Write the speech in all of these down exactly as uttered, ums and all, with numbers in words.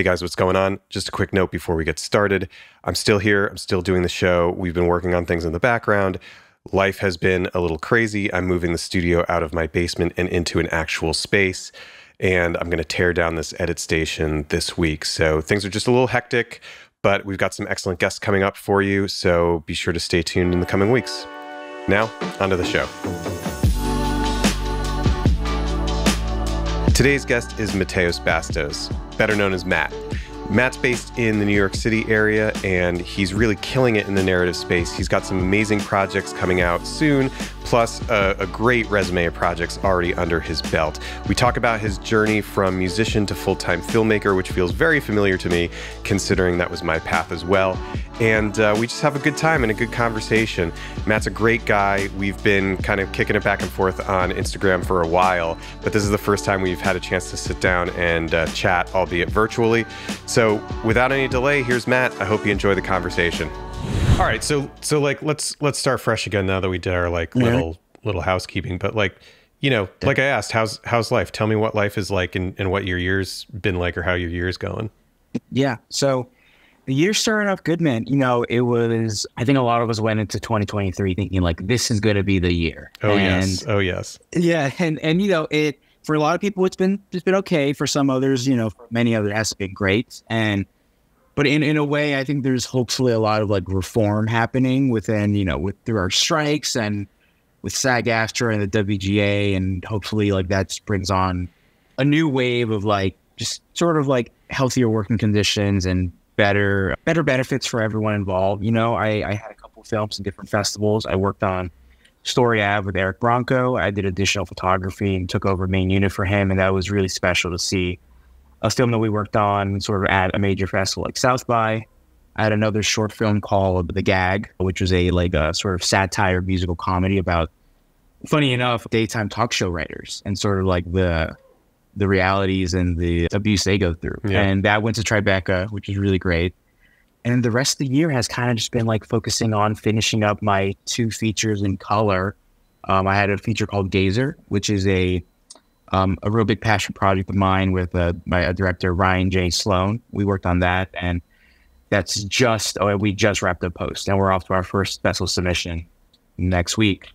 Hey guys, what's going on? Just a quick note before we get started. I'm still here. I'm still doing the show. We've been working on things in the background. Life has been a little crazy. I'm moving the studio out of my basement and into an actual space. And I'm going to tear down this edit station this week. So things are just a little hectic, but we've got some excellent guests coming up for you. So be sure to stay tuned in the coming weeks. Now, onto the show. Today's guest is Matheus Bastos, better known as Matt. Matt's based in the New York City area, and he's really killing it in the narrative space. He's got some amazing projects coming out soon, plus a, a great resume of projects already under his belt. We talk about his journey from musician to full-time filmmaker, which feels very familiar to me, considering that was my path as well. And uh, we just have a good time and a good conversation. Matt's a great guy. We've been kind of kicking it back and forth on Instagram for a while, but this is the first time we've had a chance to sit down and uh, chat, albeit virtually. So without any delay, here's Matt. I hope you enjoy the conversation. All right, so so like let's let's start fresh again now that we did our like yeah. little little housekeeping. But like, you know, like I asked, how's how's life? Tell me what life is like and, and what your year's been like, or how your year's going. Yeah. So the year started off good, man. You know, it was, I think a lot of us went into twenty twenty-three thinking like, this is going to be the year. Oh, and, yes. Oh, yes. Yeah. And, and you know, it, for a lot of people, it's been, it's been okay. For some others, you know, for many others, it has been great. And, but in, in a way, I think there's hopefully a lot of like reform happening within, you know, with through our strikes and with SAG-AFTRA and the W G A. And hopefully like that brings on a new wave of like, just sort of like healthier working conditions and better better benefits for everyone involved. You know, I, I had a couple of films in different festivals. I worked on Story Ave with Eric Bronco. I did additional photography and took over main unit for him, and that was really special to see. A film that we worked on sort of at a major festival like South by. I had another short film called The Gag, which was a like a sort of satire musical comedy about, funny enough, daytime talk show writers and sort of like the the realities and the abuse they go through. Yeah. And that went to Tribeca, which is really great. And the rest of the year has kind of just been like focusing on finishing up my two features in color. Um, I had a feature called Gazer, which is a um, a real big passion project of mine with uh, my uh, director, Ryan J. Sloan. We worked on that, and that's just, oh, we just wrapped up post, and we're off to our first special submission next week.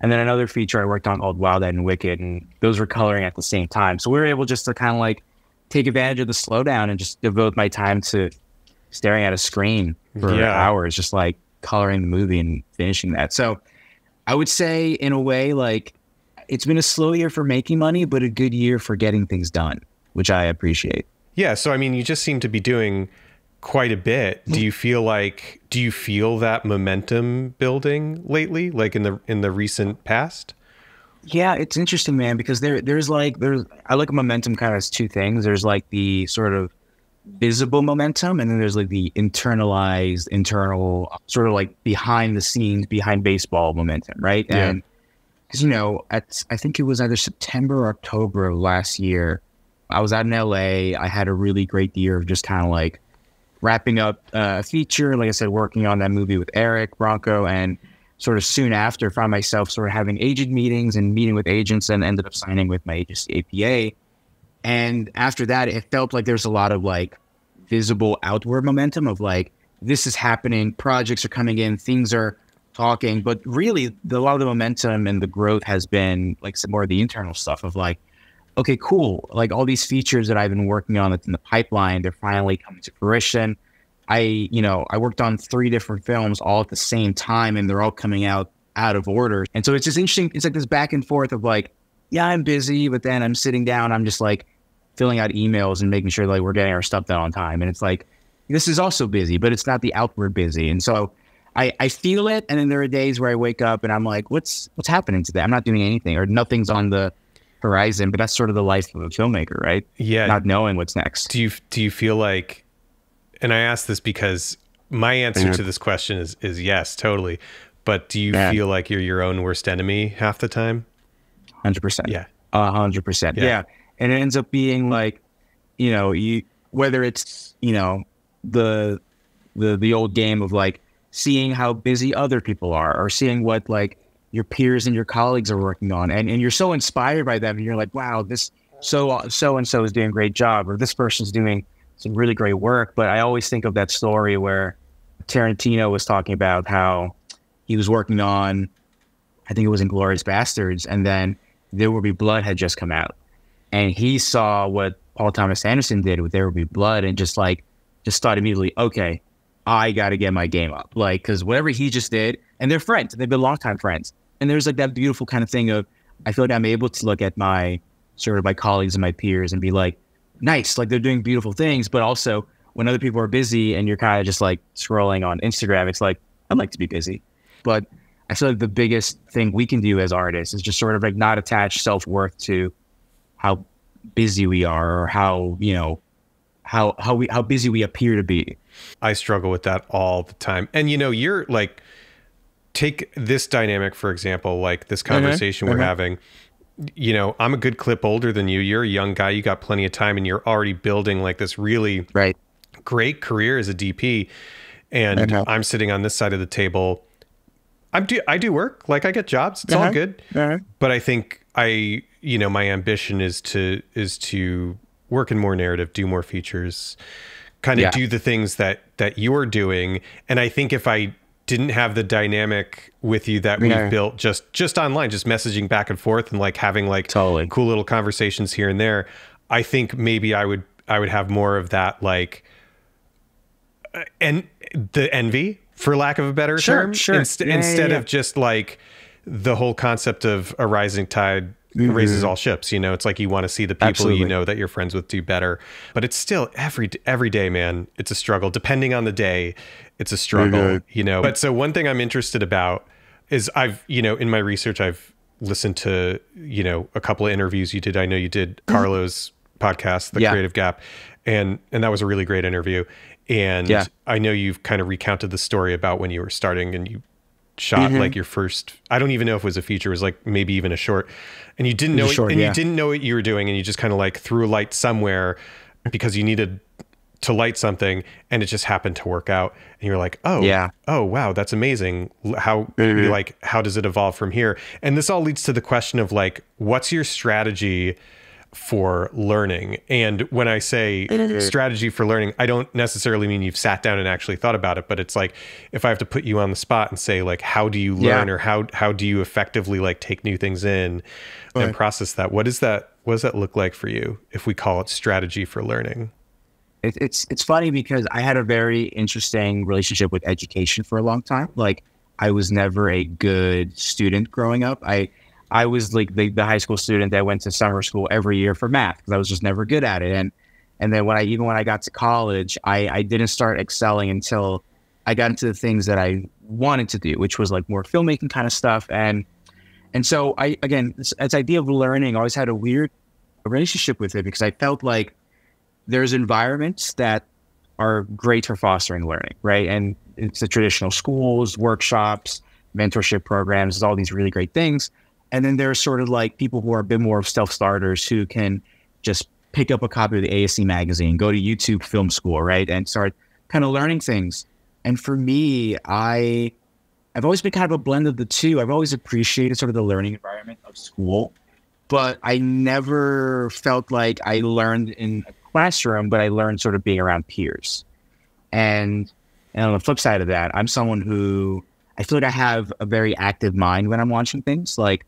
And then another feature I worked on called Wild Ed and Wicked, and those were coloring at the same time. So we were able just to kind of like take advantage of the slowdown and just devote my time to staring at a screen for yeah. hours, just like coloring the movie and finishing that. So I would say in a way, like it's been a slow year for making money, but a good year for getting things done, which I appreciate. Yeah. So, I mean, you just seem to be doing quite a bit. Do you feel like, do you feel that momentum building lately, like in the, in the recent past? Yeah, it's interesting, man, because there, there's like, there's, I look at momentum kind of as two things. There's like the sort of visible momentum, and then there's like the internalized, internal sort of like behind the scenes, behind baseball momentum, right? Yeah. And because, you know, at, I think it was either September or October of last year, I was out in L A. I had a really great year of just kind of like wrapping up a feature, like I said, working on that movie with Eric Bronco, and sort of soon after found myself sort of having agent meetings and meeting with agents, and ended up signing with my agency, A P A. And after that, it felt like there's a lot of like visible outward momentum of like, this is happening, projects are coming in, things are talking. But really, the, a lot of the momentum and the growth has been like some more of the internal stuff of like, okay, cool. Like all these features that I've been working on that's in the pipeline, they're finally coming to fruition. I, you know, I worked on three different films all at the same time, and they're all coming out out of order. And so it's just interesting. It's like this back and forth of like, yeah, I'm busy, but then I'm sitting down, I'm just like filling out emails and making sure like we're getting our stuff done on time. And it's like, this is also busy, but it's not the outward busy. And so I, I feel it. And then there are days where I wake up and I'm like, what's, what's happening today? I'm not doing anything, or nothing's on the horizon. But that's sort of the life of a filmmaker, right? Yeah, not knowing what's next. Do you do you feel like, and I ask this because my answer yeah. to this question is is yes, totally, but do you yeah. feel like you're your own worst enemy half the time? One hundred percent. Yeah, one hundred percent. Yeah. Yeah, and it ends up being like, you know, you whether it's, you know, the the the old game of like seeing how busy other people are, or seeing what like your peers and your colleagues are working on, and, and you're so inspired by them, and you're like, wow, this so so and so is doing a great job, or this person's doing some really great work. But I always think of that story where Tarantino was talking about how he was working on, I think it was Inglourious Bastards, and then There Will Be Blood had just come out. And he saw what Paul Thomas Anderson did with There Will Be Blood and just like, just thought immediately, okay, I got to get my game up. Like, because whatever he just did, and they're friends, they've been longtime friends. And there's like that beautiful kind of thing of, I feel like I'm able to look at my, sort of my colleagues and my peers and be like, nice, like they're doing beautiful things. But also when other people are busy and you're kind of just like scrolling on Instagram, it's like, I'd like to be busy. But I feel like the biggest thing we can do as artists is just sort of like not attach self-worth to how busy we are or how, you know, how, how we, how busy we appear to be. I struggle with that all the time. And, you know, you're like, take this dynamic, for example, like this conversation mm-hmm. we're mm-hmm. having. You know, I'm a good clip older than you. You're a young guy. You got plenty of time and you're already building like this really right. great career as a D P. And I'm sitting on this side of the table. I'm do, I do work. Like I get jobs. It's uh-huh. all good. Uh-huh. But I think I, you know, my ambition is to, is to work in more narrative, do more features, kind of yeah. do the things that, that you're doing. And I think if I didn't have the dynamic with you that yeah. we've built just just online, just messaging back and forth and like having like totally. cool little conversations here and there, I think maybe I would I would have more of that like uh, and the envy, for lack of a better sure, term, sure. Inst yeah, instead yeah, yeah. of just like the whole concept of a rising tide mm-hmm. raises all ships. You know, it's like you want to see the people Absolutely. you know that you're friends with do better, but it's still every every day, man. It's a struggle depending on the day. It's a struggle, mm-hmm. you know. But so one thing I'm interested about is I've, you know, in my research, I've listened to, you know, a couple of interviews you did. I know you did Carlo's podcast, The yeah. Creative Gap, and and that was a really great interview. And yeah. I know you've kind of recounted the story about when you were starting and you shot mm-hmm. like your first, I don't even know if it was a feature, it was like maybe even a short. And you didn't know it, short, and yeah. you didn't know what you were doing, and you just kind of like threw a light somewhere because you needed to light something, and it just happened to work out, and you're like, oh yeah, oh wow, that's amazing. How mm-hmm. like how does it evolve from here? And this all leads to the question of like, what's your strategy for learning? And when I say mm-hmm. strategy for learning, I don't necessarily mean you've sat down and actually thought about it, but it's like if I have to put you on the spot and say like, how do you learn yeah. or how how do you effectively like take new things in right. and process that? What is that? What does that look like for you if we call it strategy for learning? It, it's it's funny because I had a very interesting relationship with education for a long time. Like I was never a good student growing up. I I was like the, the high school student that went to summer school every year for math because I was just never good at it. And and then when I even when I got to college, I, I didn't start excelling until I got into the things that I wanted to do, which was like more filmmaking kind of stuff. And and so I again this, this idea of learning, I always had a weird relationship with it because I felt like there's environments that are great for fostering learning, right? And it's the traditional schools, workshops, mentorship programs, there's all these really great things. And then there's sort of like people who are a bit more of self-starters who can just pick up a copy of the A S C magazine, go to YouTube Film School, right? And start kind of learning things. And for me, I, I've always been kind of a blend of the two. I've always appreciated sort of the learning environment of school, but I never felt like I learned in a classroom, but I learned sort of being around peers. And, and on the flip side of that, I'm someone who I feel like I have a very active mind when I'm watching things. Like,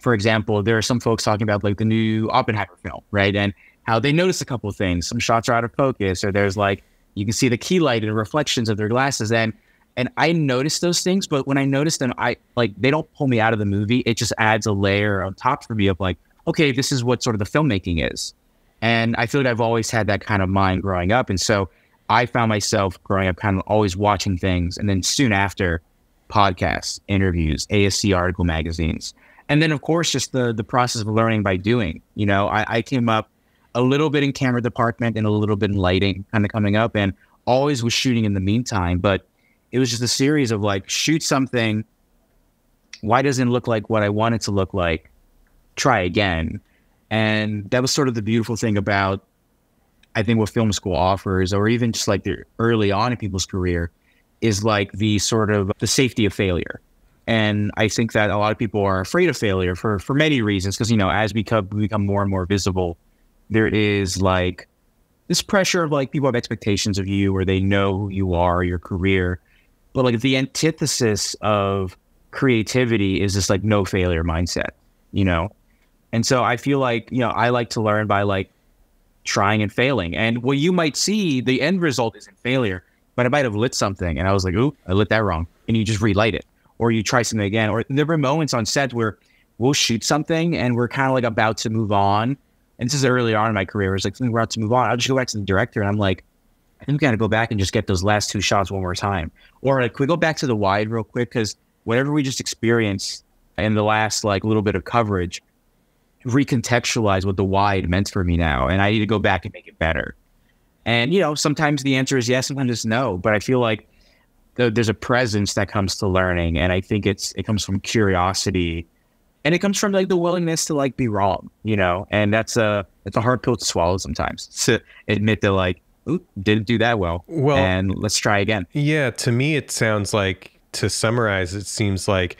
for example, there are some folks talking about like the new Oppenheimer film, right? And how they notice a couple of things. Some shots are out of focus, or there's like, you can see the key light and reflections of their glasses. And, and I notice those things, but when I notice them, I like, they don't pull me out of the movie. It just adds a layer on top for me of like, okay, this is what sort of the filmmaking is. And I feel like I've always had that kind of mind growing up. And so I found myself growing up kind of always watching things. And then soon after, podcasts, interviews, A S C article magazines. And then, of course, just the the process of learning by doing. You know, I, I came up a little bit in camera department and a little bit in lighting kind of coming up and always was shooting in the meantime. But it was just a series of like, shoot something. Why doesn't it look like what I want it to look like? Try again. And that was sort of the beautiful thing about, I think, what film school offers, or even just like the early on in people's career, is like the sort of the safety of failure. And I think that a lot of people are afraid of failure for, for many reasons, because, you know, as we become, we become more and more visible, there is like this pressure of like people have expectations of you, or they know who you are, your career. But like the antithesis of creativity is this like no failure mindset, you know? And so I feel like, you know, I like to learn by like trying and failing. And what you might see, the end result isn't failure, but I might have lit something and I was like, ooh, I lit that wrong. And you just relight it, or you try something again. Or there were moments on set where we'll shoot something and we're kind of like about to move on. And this is early on in my career. It's like something we're about to move on. I'll just go back to the director and I'm like, I think we got to go back and just get those last two shots one more time. Or like, can we go back to the wide real quick? Because whatever we just experienced in the last like little bit of coverage, recontextualize what the wide meant for me now. And I need to go back and make it better. And, you know, sometimes the answer is yes, sometimes it's no. But I feel like th- there's a presence that comes to learning. And I think it's it comes from curiosity. And it comes from like the willingness to like be wrong, you know, and that's a, it's a hard pill to swallow sometimes, to admit that like, ooh, didn't do that well, well, and let's try again. Yeah. To me, it sounds like, to summarize, it seems like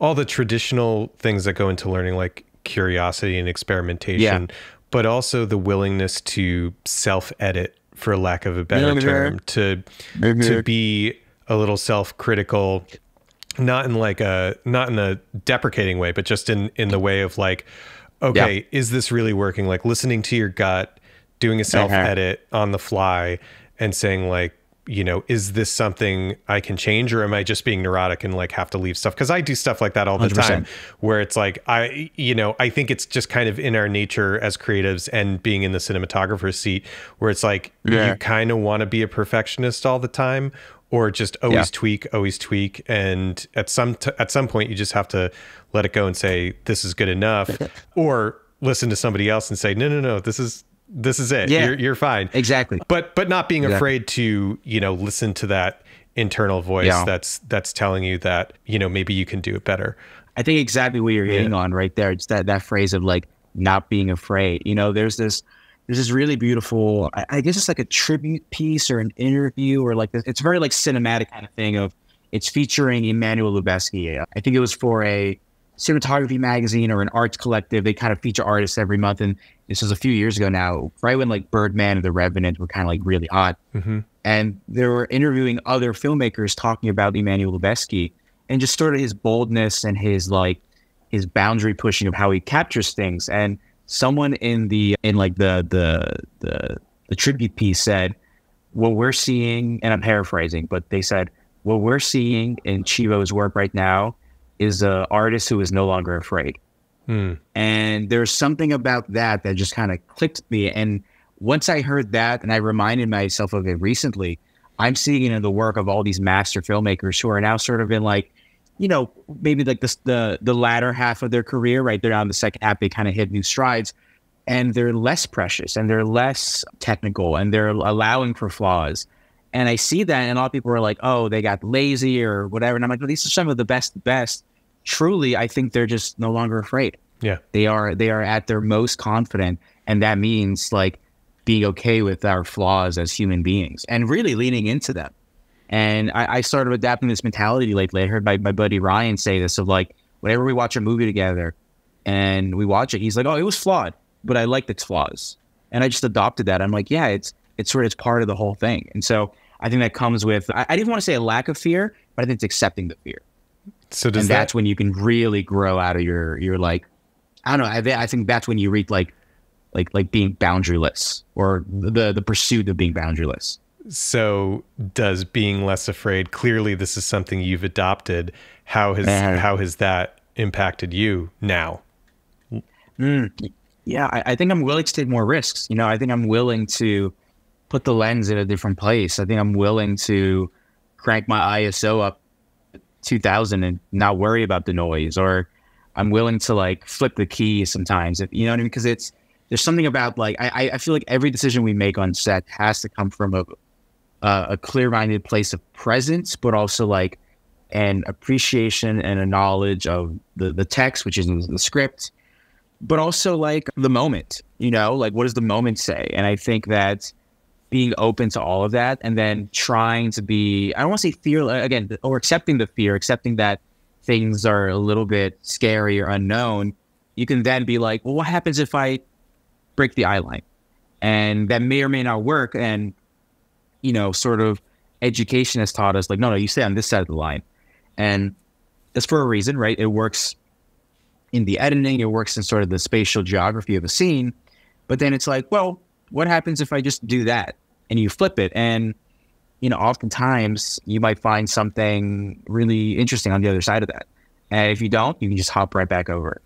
all the traditional things that go into learning, like curiosity and experimentation, yeah. but also the willingness to self-edit, for lack of a better mm-hmm. term, to, mm-hmm. to be a little self-critical. Not in like a, not in a deprecating way, but just in, in the way of like, okay, yeah. is this really working? Like listening to your gut, doing a self edit uh-huh. on the fly and saying like, you know, is this something I can change, or am I just being neurotic and like have to leave stuff? Cause I do stuff like that all the one hundred percent time, where it's like, I, you know, I think it's just kind of in our nature as creatives and being in the cinematographer's seat, where it's like, yeah. you kind of want to be a perfectionist all the time, or just always yeah. tweak, always tweak. And at some, t at some point you just have to let it go and say, this is good enough, or listen to somebody else and say, no, no, no, this is, this is it. Yeah. You're, you're fine. Exactly. But, but not being exactly. afraid to, you know, listen to that internal voice yeah. that's, that's telling you that, you know, maybe you can do it better. I think exactly what you're hitting yeah. on right there. It's that, that phrase of like not being afraid, you know, there's this, This is really beautiful. I, I guess it's like a tribute piece or an interview, or like this, it's very like cinematic kind of thing. Of it's featuring Emmanuel Lubezki. I think it was for a cinematography magazine or an arts collective. They kind of feature artists every month, and this was a few years ago now, right when like Birdman and The Revenant were kind of like really hot, mm-hmm. and they were interviewing other filmmakers talking about Emmanuel Lubezki and just sort of his boldness and his like his boundary pushing of how he captures things. And someone in the in like the, the the the tribute piece said, what we're seeing, and I'm paraphrasing, but they said, what we're seeing in Chivo's work right now is an artist who is no longer afraid. Hmm. And there's something about that that just kind of clicked me. And once I heard that, and I reminded myself of it recently, I'm seeing it in the work of all these master filmmakers who are now sort of in like, you know, maybe like this, the the latter half of their career, right? They're on the second half, they kind of hit new strides, and they're less precious, and they're less technical, and they're allowing for flaws. And I see that, and a lot of people are like, oh, they got lazy or whatever. And I'm like, well, these are some of the best, the best. Truly, I think they're just no longer afraid. Yeah. They are, they are at their most confident. And that means like being okay with our flaws as human beings and really leaning into them. And I, I started adapting this mentality lately. I heard my, my buddy Ryan say this of like, whenever we watch a movie together and we watch it, he's like, oh, it was flawed, but I liked its flaws. And I just adopted that. I'm like, yeah, it's it's sort of it's part of the whole thing. And so I think that comes with, I, I didn't want to say a lack of fear, but I think it's accepting the fear. So does and that, that's when you can really grow out of your, your like, I don't know, I, I think that's when you reach like, like, like being boundaryless, or the, the pursuit of being boundaryless. So does being less afraid, clearly this is something you've adopted. How has, uh, how has that impacted you now? Mm, yeah, I, I think I'm willing to take more risks. You know, I think I'm willing to put the lens in a different place. I think I'm willing to crank my I S O up two thousand and not worry about the noise, or I'm willing to like flip the key sometimes, if, you know what I mean? Because it's, there's something about like, I, I feel like every decision we make on set has to come from a, Uh, a clear-minded place of presence, but also like an appreciation and a knowledge of the the text, which is in the script, but also like the moment, you know, like what does the moment say? And I think that being open to all of that, and then trying to be, I don't want to say fear again, or accepting the fear, accepting that things are a little bit scary or unknown, you can then be like, well, what happens if I break the eye line? and that may or may not work. And, you know, sort of education has taught us, like, no, no, you stay on this side of the line. And that's for a reason, right? It works in the editing, it works in sort of the spatial geography of a scene. But then it's like, well, what happens if I just do that? And you flip it. And, you know, oftentimes you might find something really interesting on the other side of that. And if you don't, you can just hop right back over it.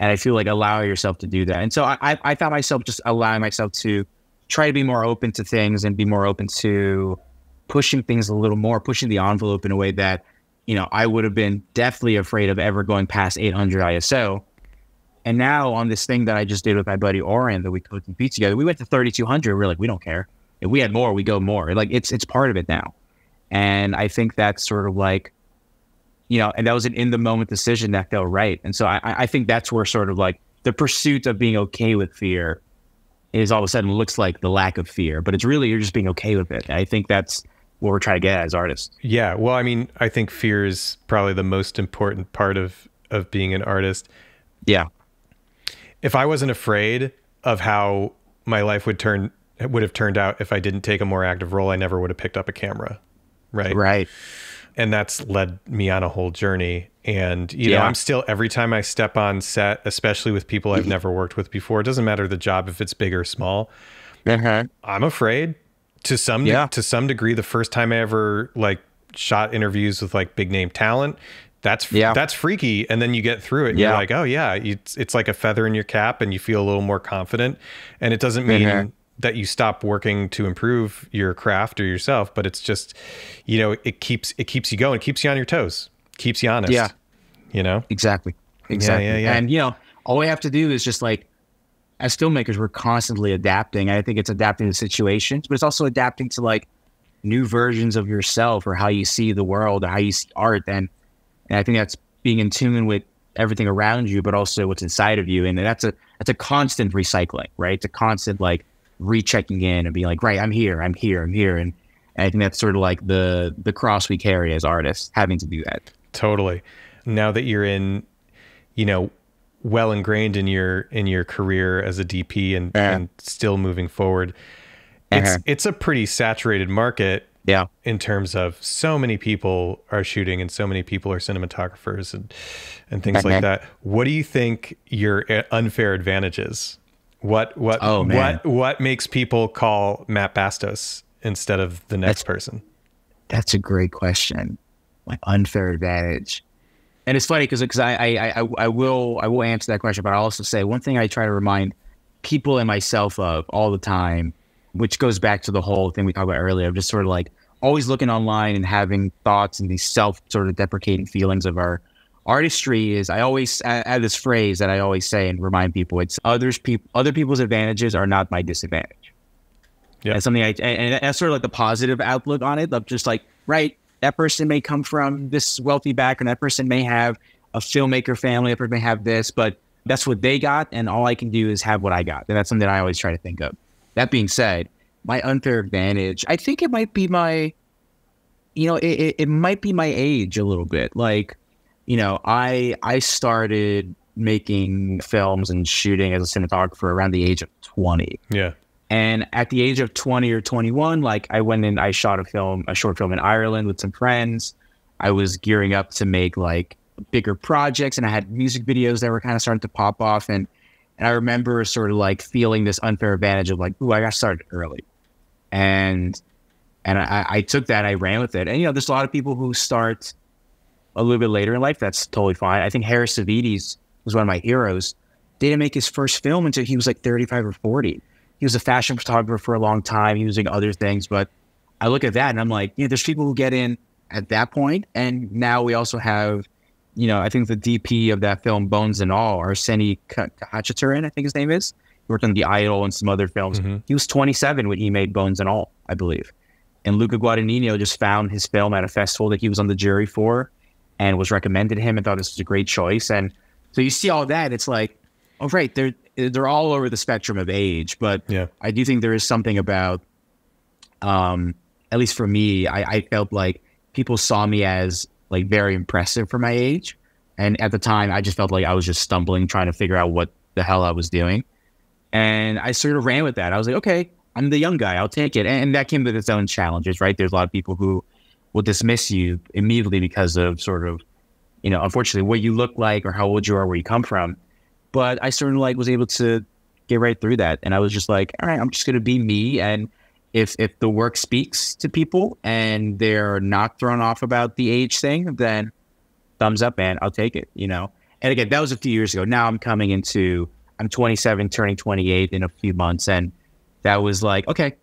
And I feel like allow yourself to do that. And so I, I found myself just allowing myself to try to be more open to things and be more open to pushing things a little more, pushing the envelope in a way that, you know, I would have been deathly afraid of ever going past eight hundred I S O. And now on this thing that I just did with my buddy Oren that we cooked and beat together, we went to thirty-two hundred. We're like, we don't care. If we had more, we go more. Like it's it's part of it now. And I think that's sort of like, you know, and that was an in the moment decision that felt right. And so I, I think that's where sort of like the pursuit of being okay with fear is all of a sudden looks like the lack of fear, but it's really, you're just being okay with it. And I think that's what we're trying to get at as artists. Yeah. Well, I mean, I think fear is probably the most important part of, of being an artist. Yeah. If I wasn't afraid of how my life would turn, would have turned out if I didn't take a more active role, I never would have picked up a camera. Right. Right. And that's led me on a whole journey. And, you yeah. know, I'm still, every time I step on set, especially with people I've never worked with before, it doesn't matter the job, if it's big or small, uh-huh. I'm afraid to some, yeah. to some degree. The first time I ever like shot interviews with like big name talent, that's, yeah. that's freaky. And then you get through it and yeah. you're like, oh yeah, it's, it's like a feather in your cap and you feel a little more confident. And it doesn't mean uh-huh. that you stop working to improve your craft or yourself, but it's just, you know, it keeps, it keeps you going. It keeps you on your toes, keeps you honest. Yeah. You know? Exactly. Exactly. Yeah, yeah, yeah. And you know, all we have to do is just like, as filmmakers, we're constantly adapting. I think it's adapting to situations, but it's also adapting to like new versions of yourself or how you see the world or how you see art. And, and I think that's being in tune with everything around you, but also what's inside of you. And that's a, that's a constant recycling, right? It's a constant like, rechecking in and being like, right, I'm here, I'm here, I'm here. And, and I think that's sort of like the the cross we carry as artists, having to do that. Totally. Now that you're in, you know, well ingrained in your in your career as a D P and, uh-huh. and still moving forward, it's uh-huh. it's a pretty saturated market. Yeah. In terms of so many people are shooting and so many people are cinematographers and and things uh-huh. like that. What do you think your unfair advantage is? What what oh, what what makes people call Matt Bastos instead of the next that's, person? That's a great question. Like unfair advantage, and it's funny because because I, I I I will I will answer that question, but I also say one thing I try to remind people and myself of all the time, which goes back to the whole thing we talked about earlier of just sort of like always looking online and having thoughts and these self sort of deprecating feelings of our artistry is I always I have this phrase that I always say and remind people, it's others people other people's advantages are not my disadvantage. Yeah, that's something I and that's sort of like the positive outlook on it of just like, right, that person may come from this wealthy background, that person may have a filmmaker family, that person may have this, but that's what they got, and all I can do is have what I got. And that's something that I always try to think of. That being said, my unfair advantage, I think it might be my, you know, it it, it might be my age a little bit, like. You know, I I started making films and shooting as a cinematographer around the age of twenty. Yeah. And at the age of twenty or twenty-one, like I went and I shot a film, a short film in Ireland with some friends. I was gearing up to make like bigger projects and I had music videos that were kind of starting to pop off. And, and I remember sort of like feeling this unfair advantage of like, ooh, I got started early. And, and I, I took that, and I ran with it. And, you know, there's a lot of people who start a little bit later in life, that's totally fine. I think Harris Savides was one of my heroes. Didn't make his first film until he was like thirty-five or forty. He was a fashion photographer for a long time. He was doing other things, but I look at that and I'm like, you know, there's people who get in at that point. And now we also have, you know, I think the D P of that film, Bones and All, Arseni Kachaturin, I think his name is. He worked on The Idol and some other films. Mm-hmm. He was twenty-seven when he made Bones and All, I believe. And Luca Guadagnino just found his film at a festival that he was on the jury for, and was recommended him and thought this was a great choice. And so you see all that, it's like, oh, right, they're, they're all over the spectrum of age. But yeah. I do think there is something about, um, at least for me, I, I felt like people saw me as like very impressive for my age. And at the time, I just felt like I was just stumbling, trying to figure out what the hell I was doing. And I sort of ran with that. I was like, okay, I'm the young guy, I'll take it. And that came with its own challenges, right? There's a lot of people who will dismiss you immediately because of sort of, you know, unfortunately, what you look like or how old you are, where you come from. But I sort of like was able to get right through that. And I was just like, all right, I'm just going to be me. And if if the work speaks to people and they're not thrown off about the age thing, then thumbs up, man, I'll take it, you know? And again, that was a few years ago. Now I'm coming into, I'm twenty-seven, turning twenty-eight in a few months. And that was like, okay,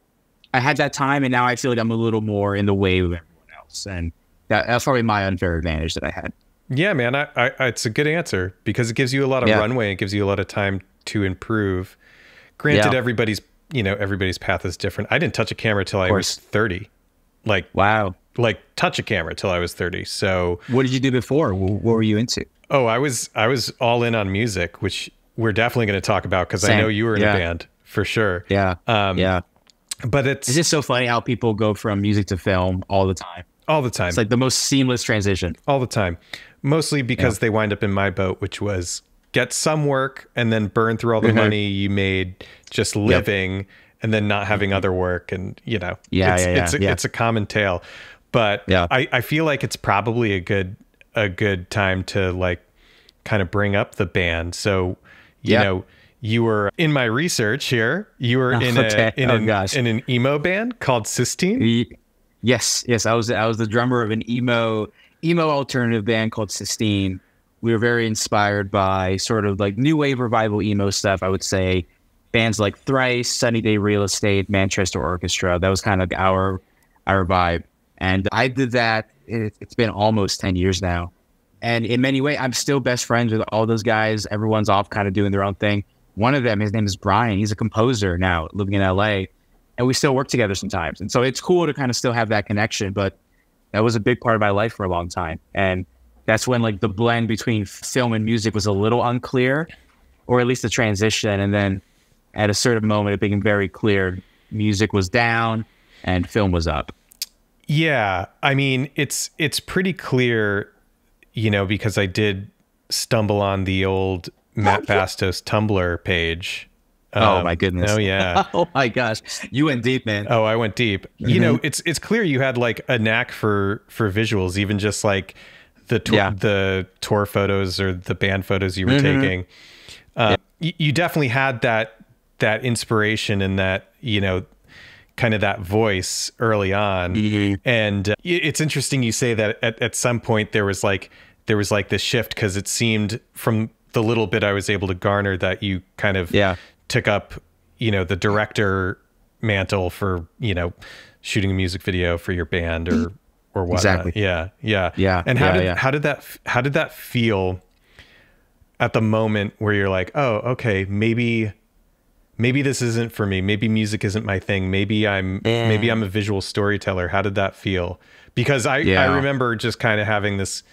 I had that time. And now I feel like I'm a little more in the wave of everyone else. And that, that's probably my unfair advantage that I had. Yeah, man, I, I, it's a good answer because it gives you a lot of yeah. runway. It gives you a lot of time to improve. Granted, yeah. everybody's, you know, everybody's path is different. I didn't touch a camera till I was thirty. Like, wow. Like touch a camera till I was thirty. So what did you do before? What were you into? Oh, I was, I was all in on music, which we're definitely going to talk about because I know you were in yeah. a band for sure. Yeah. Um, yeah. But it's, it's just so funny how people go from music to film all the time. All the time. It's like the most seamless transition. All the time. Mostly because yeah. they wind up in my boat, which was get some work and then burn through all the mm-hmm. money you made just living yep. and then not having other work. And, you know, yeah, it's, yeah, yeah, it's, a, yeah. it's a common tale. But yeah. I, I feel like it's probably a good a good time to like kind of bring up the band. So, you yeah. know, you were in my research here. You were in oh, a okay. in, oh, an, gosh. in an emo band called Sistine. E- yes, yes. I was I was the drummer of an emo emo alternative band called Sistine. We were very inspired by sort of like new wave revival emo stuff. I would say bands like Thrice, Sunny Day Real Estate, Manchester Orchestra. That was kind of our our vibe. And I did that. It, it's been almost ten years now. And in many ways, I'm still best friends with all those guys. Everyone's off kind of doing their own thing. One of them, his name is Brian. He's a composer now living in L A. And we still work together sometimes. And so it's cool to kind of still have that connection. But that was a big part of my life for a long time. And that's when like the blend between film and music was a little unclear, or at least the transition. And then at a certain moment, it became very clear music was down and film was up. Yeah. I mean, it's, it's pretty clear, you know, because I did stumble on the old Matt Bastos Tumblr page. Um, oh my goodness. Oh yeah. Oh my gosh. You went deep, man. Oh, I went deep. Mm-hmm. You know, it's, it's clear you had like a knack for, for visuals, even just like the, tour, yeah. the tour photos or the band photos you were mm-hmm. taking. Um, yeah. y- you definitely had that, that inspiration and that, you know, kind of that voice early on. Mm-hmm. And uh, it's interesting. You say that at, at some point there was like, there was like this shift, because it seemed from the little bit I was able to garner that you kind of yeah. took up, you know, the director mantle for, you know, shooting a music video for your band or, or whatnot. Exactly. Yeah. Yeah. Yeah. And how yeah, did, yeah. how did that, how did that feel at the moment where you're like, oh, okay, maybe, maybe this isn't for me. Maybe music isn't my thing. Maybe I'm, yeah. maybe I'm a visual storyteller. How did that feel? Because I, yeah. I remember just kind of having this,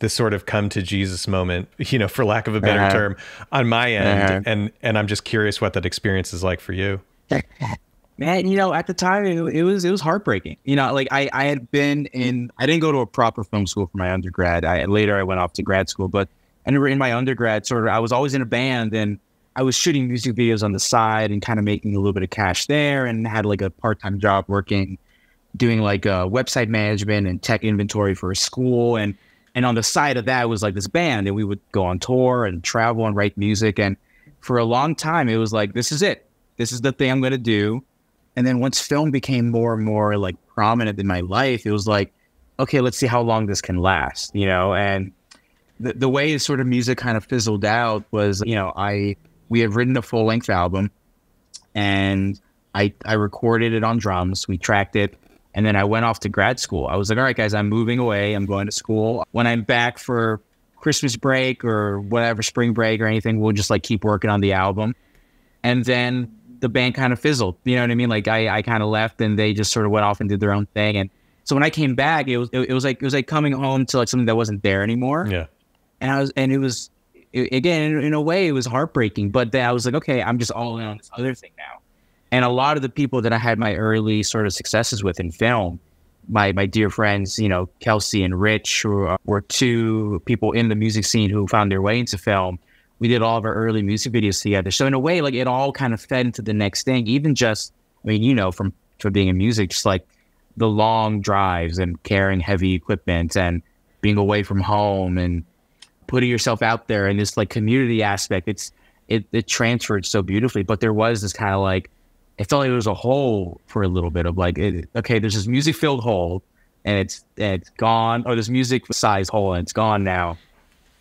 this sort of come to Jesus moment, you know, for lack of a better uh-huh. term, on my end. Uh-huh. And, and I'm just curious what that experience is like for you. Man, you know, at the time it, it was, it was heartbreaking. You know, like I, I had been in, I didn't go to a proper film school for my undergrad. I later I went off to grad school, but I remember in my undergrad sort of, I was always in a band and I was shooting music videos on the side and kind of making a little bit of cash there, and had like a part-time job working, doing like uh, website management and tech inventory for a school. And, and on the side of that was like this band, and we would go on tour and travel and write music. And for a long time, it was like, this is it. This is the thing I'm going to do. And then once film became more and more like prominent in my life, it was like, okay, let's see how long this can last, you know? And the, the way sort of music kind of fizzled out was, you know, I... we had written a full-length album, and I I recorded it on drums. We tracked it, and then I went off to grad school. I was like, all right, guys, I'm moving away. I'm going to school. When I'm back for Christmas break or whatever, spring break or anything, we'll just like keep working on the album. And then the band kind of fizzled. You know what I mean? Like I, I kind of left, and they just sort of went off and did their own thing. And so when I came back, it was it, it was like it was like coming home to like something that wasn't there anymore. Yeah. And I was and it was. Again, in a way, it was heartbreaking, but then I was like, okay, I'm just all in on this other thing now. And a lot of the people that I had my early sort of successes with in film, my my dear friends, you know, Kelsey and Rich, who were two people in the music scene who found their way into film, we did all of our early music videos together. So in a way, like, it all kind of fed into the next thing. Even just, I mean, you know, from, from being in music, just like the long drives and carrying heavy equipment and being away from home and putting yourself out there in this like community aspect, it's, it, it transferred so beautifully. But there was this kind of like, it felt like it was a hole for a little bit of like, it, okay, there's this music filled hole and it's, and it's gone, or this music size hole and it's gone now.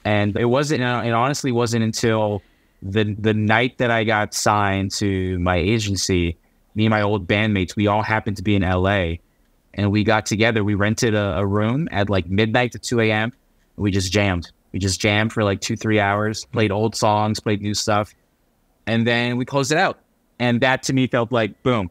And it wasn't, it honestly wasn't until the the night that I got signed to my agency, me and my old bandmates, we all happened to be in L A and we got together. We rented a, a room at like midnight to two a.m. We just jammed. We just jammed for like two, three hours, played old songs, played new stuff. And then we closed it out. And that to me felt like, boom,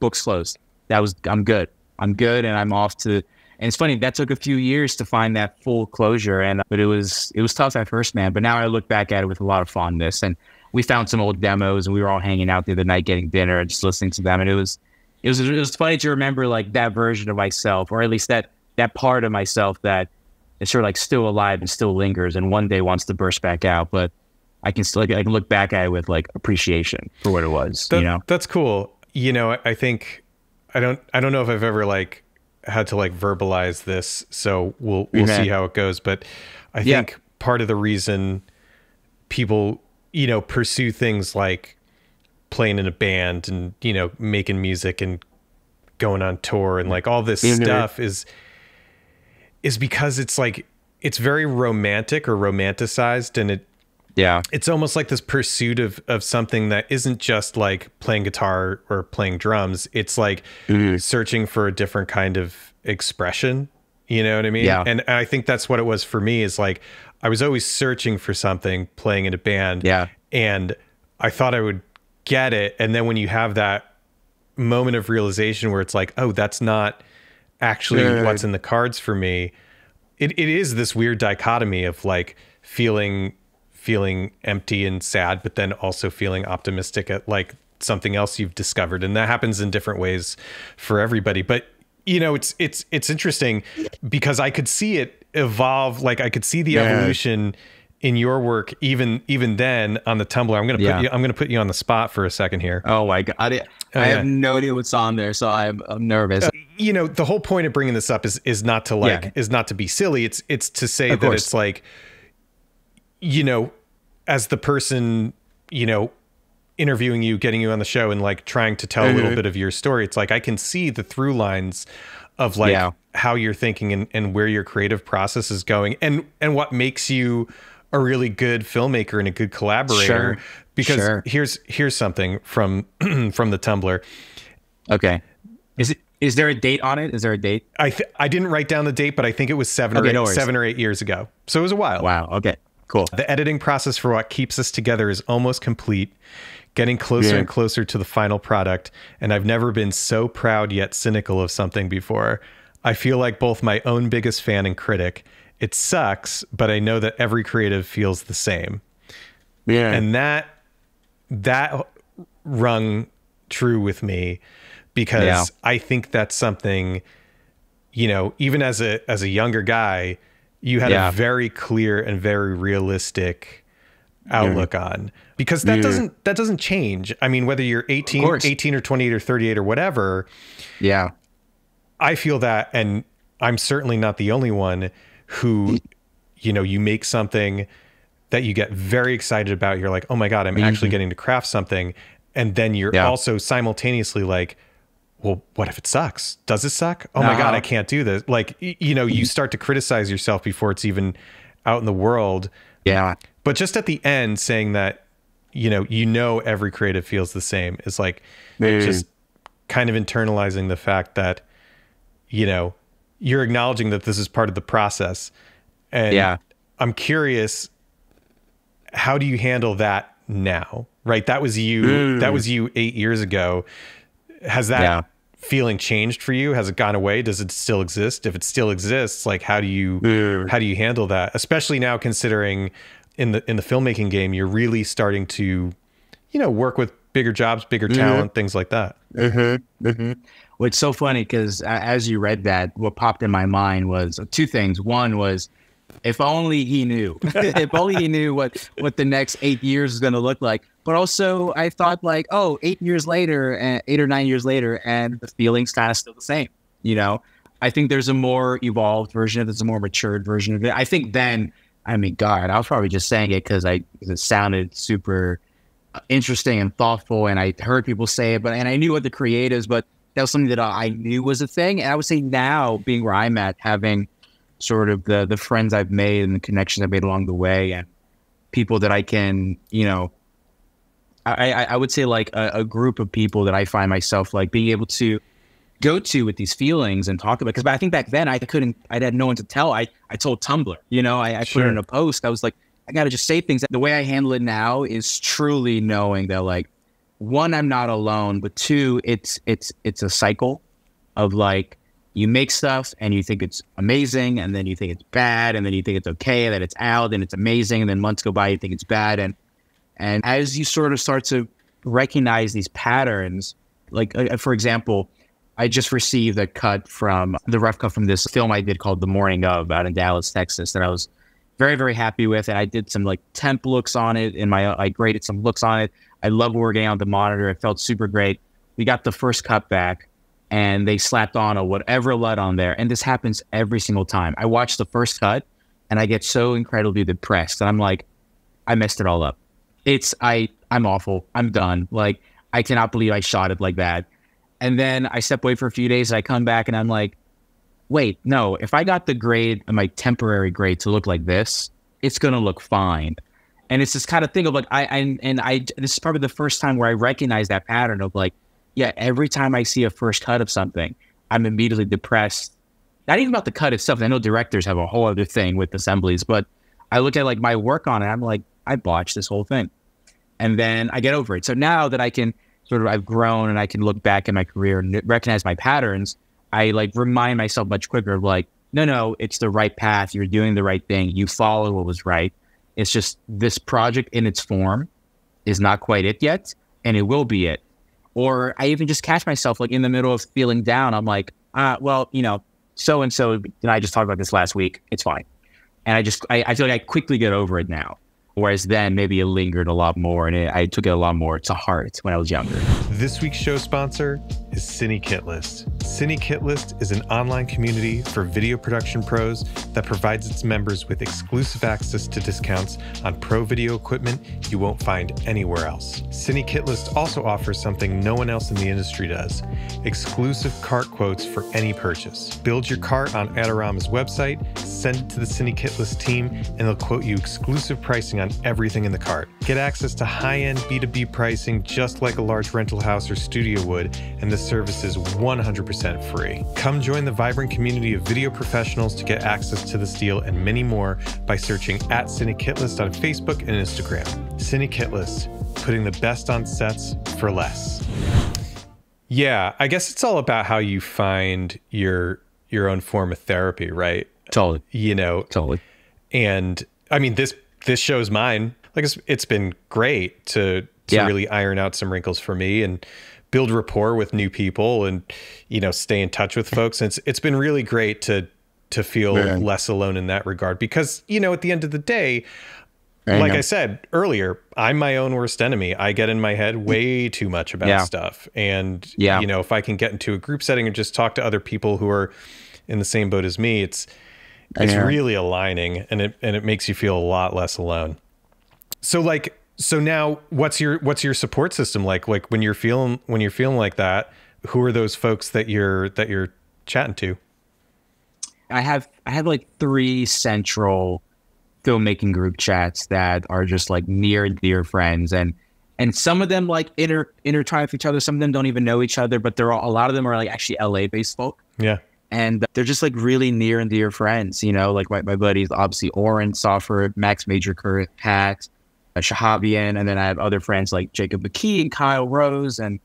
book's closed. That was, I'm good. I'm good and I'm off to... And it's funny, that took a few years to find that full closure, and but it was it was tough at first, man. But now I look back at it with a lot of fondness, and we found some old demos, and we were all hanging out the other night getting dinner and just listening to them. And it was it was it was funny to remember like that version of myself, or at least that that part of myself that is sort of like still alive and still lingers, and one day wants to burst back out. But I can still I can look back at it with like appreciation for what it was. That, you know, that's cool. You know, I think I don't I don't know if I've ever like. had to like verbalize this, so we'll we'll yeah. see how it goes, but I yeah. think part of the reason people, you know, pursue things like playing in a band and, you know, making music and going on tour and like all this you stuff know. is is because it's like it's very romantic or romanticized, and it yeah it's almost like this pursuit of of something that isn't just like playing guitar or playing drums. It's like mm-hmm. searching for a different kind of expression, you know what I mean? Yeah. And I think that's what it was for me, is like I was always searching for something playing in a band, yeah and I thought I would get it, and then when you have that moment of realization where it's like, oh, that's not actually Good. what's in the cards for me, it, it is this weird dichotomy of like feeling feeling empty and sad, but then also feeling optimistic at like something else you've discovered. And that happens in different ways for everybody. But, you know, it's, it's, it's interesting because I could see it evolve. Like I could see the yeah. evolution in your work, even, even then on the Tumblr. I'm going to yeah. put you, I'm going to put you on the spot for a second here. Oh my God. I, did, I uh, have no idea what's on there. So I'm, I'm nervous. Uh, you know, the whole point of bringing this up is, is not to like, yeah. is not to be silly. It's, it's to say of that course. It's like, you know, as the person, you know, interviewing you, getting you on the show and like trying to tell mm-hmm. a little bit of your story, it's like, I can see the through lines of like yeah. how you're thinking and, and where your creative process is going and, and what makes you a really good filmmaker and a good collaborator. Sure. Because sure. here's, here's something from, from the Tumblr. Okay. Is it, is there a date on it? Is there a date? I, th I didn't write down the date, but I think it was seven okay, or eight, no worries. seven or eight years ago. So it was a while. Wow. Okay. Cool. The editing process for what keeps us together is almost complete, getting closer yeah. and closer to the final product. And I've never been so proud yet cynical of something before. I feel like both my own biggest fan and critic. It sucks, but I know that every creative feels the same. Yeah. And that, that rung true with me because yeah. I think that's something, you know, even as a, as a younger guy, you had yeah. a very clear and very realistic outlook yeah. on, because that yeah. doesn't, that doesn't change. I mean, whether you're eighteen, eighteen or twenty-eight or thirty-eight or whatever. Yeah. I feel that. And I'm certainly not the only one who, you know, you make something that you get very excited about. You're like, oh my God, I'm mm-hmm. actually getting to craft something. And then you're yeah. also simultaneously like, well, what if it sucks? Does it suck? Oh no. My God, I can't do this. Like, you know, you start to criticize yourself before it's even out in the world. Yeah. But just at the end saying that, you know, you know, every creative feels the same is like mm. just kind of internalizing the fact that, you know, you're acknowledging that this is part of the process. And yeah. I'm curious, how do you handle that now? Right. That was you. Mm. That was you eight years ago. Has that yeah. feeling changed for you? Has it gone away? Does it still exist? If it still exists, like how do you mm. how do you handle that, especially now considering in the in the filmmaking game you're really starting to, you know, work with bigger jobs, bigger mm-hmm. talent, things like that? Mm-hmm. Mm-hmm. Well, it's so funny because uh, as you read that, what popped in my mind was two things. One was If only he knew. If only he knew what, what the next eight years is going to look like. But also, I thought like, oh, eight years later, uh, eight or nine years later, and the feeling's kind of still the same. You know, I think there's a more evolved version of it. There's a more matured version of it. I think then, I mean, God, I was probably just saying it because I cause it sounded super interesting and thoughtful, and I heard people say it, but and I knew what the creatives, but that was something that I knew was a thing. And I would say now, being where I'm at, having sort of the the friends I've made and the connections I've made along the way, and people that I can, you know, I I, I would say like a, a group of people that I find myself like being able to go to with these feelings and talk about. Because I think back then I couldn't, I had no one to tell. I I told Tumblr, you know, I, I sure. put it in a post. I was like, I gotta just say things. The way I handle it now is truly knowing that like, one, I'm not alone, but two, it's it's it's a cycle of like, you make stuff and you think it's amazing, and then you think it's bad, and then you think it's okay, and then it's out, and it's amazing, and then months go by, you think it's bad. And and as you sort of start to recognize these patterns, like, uh, for example, I just received a cut from, the rough cut from this film I did called The Morning Of out in Dallas, Texas, that I was very, very happy with. And I did some like temp looks on it, and my I graded some looks on it. I love working on the monitor. It felt super great. We got the first cut back, and they slapped on a whatever L U T on there. And this happens every single time. I watch the first cut and I get so incredibly depressed. And I'm like, I messed it all up. It's, I, I'm awful. I'm done. Like, I cannot believe I shot it like that. And then I step away for a few days and I come back and I'm like, wait, no, if I got the grade, my temporary grade to look like this, it's going to look fine. And it's this kind of thing of like, I, I, and I, this is probably the first time where I recognize that pattern of like, yeah, every time I see a first cut of something, I'm immediately depressed. Not even about the cut itself. I know directors have a whole other thing with assemblies, but I look at like my work on it. I'm like, I botched this whole thing. And then I get over it. So now that I can sort of, I've grown and I can look back at my career and recognize my patterns, I like remind myself much quicker of like, no, no, it's the right path. You're doing the right thing. You followed what was right. It's just this project in its form is not quite it yet, and it will be it. Or I even just catch myself like in the middle of feeling down. I'm like, ah, well, you know, so-and-so, and I just talked about this last week. It's fine. And I just, I, I feel like I quickly get over it now. Whereas then maybe it lingered a lot more, and it, I took it a lot more to heart when I was younger. This week's show sponsor is Cine Kit List. Cine Kit List is an online community for video production pros that provides its members with exclusive access to discounts on pro video equipment you won't find anywhere else. Cine Kit List also offers something no one else in the industry does: exclusive cart quotes for any purchase. Build your cart on Adorama's website, send it to the Cine Kit List team, and they'll quote you exclusive pricing on everything in the cart. Get access to high-end B two B pricing just like a large rental house or studio would, and the service is one hundred percent free. Come join the vibrant community of video professionals to get access to this deal and many more by searching at Cine Kit List on Facebook and Instagram. Cine Kit List, putting the best on sets for less. Yeah, I guess it's all about how you find your your own form of therapy, right? Totally. You know, totally. And I mean, this this show's mine. Like, it's, it's been great to, to yeah. really iron out some wrinkles for me and build rapport with new people and, you know, stay in touch with folks. And it's, it's been really great to, to feel Man. less alone in that regard, because, you know, at the end of the day, I like know. I said earlier, I'm my own worst enemy. I get in my head way too much about yeah. stuff. And, yeah. you know, if I can get into a group setting and just talk to other people who are in the same boat as me, it's, it's really aligning, and it and it makes you feel a lot less alone. So like, so now what's your what's your support system like? Like when you're feeling when you're feeling like that, who are those folks that you're that you're chatting to? I have I have like three central filmmaking group chats that are just like near and dear friends, and and some of them like inter intertwine with each other. Some of them don't even know each other, but they're all, a lot of them are like actually L A based folk. Yeah. And they're just like really near and dear friends, you know, like my, my buddies, obviously Oren, Soffer, Max Major, Kurt, Pat, uh, Shahabian. And then I have other friends like Jacob McKee and Kyle Rose and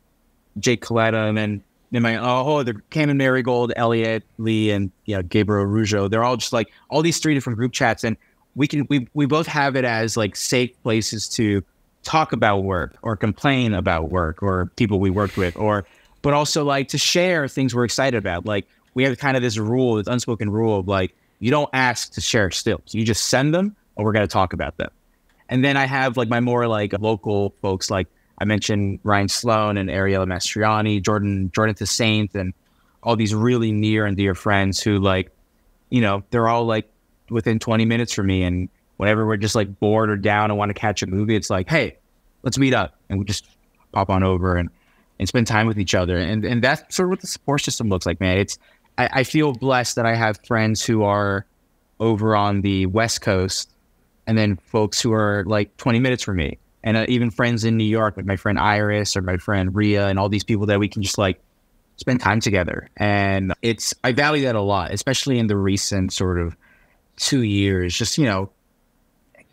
Jake Coletta. And then, then my whole oh, other Cameron Marigold, Elliot Lee, and, you know, Gabriel Rougeau. They're all just like all these three different group chats. And we can, we, we both have it as like safe places to talk about work or complain about work or people we worked with, or, but also like to share things we're excited about. Like, we have kind of this rule, this unspoken rule of like, You don't ask to share stills. You just send them, and we're going to talk about them. And then I have like my more like local folks, like I mentioned Ryan Sloan and Ariella Mastriani, Jordan Jordan the Saint, and all these really near and dear friends who like, you know, they're all like within twenty minutes from me. And whenever we're just like bored or down and want to catch a movie, it's like, hey, let's meet up. And we just pop on over and, and spend time with each other. And and that's sort of what the support system looks like, man. It's I, I feel blessed that I have friends who are over on the West Coast and then folks who are like twenty minutes from me. And uh, even friends in New York, like my friend Iris or my friend Rhea and all these people that we can just like spend time together. And it's, I value that a lot, especially in the recent sort of two years, just, you know,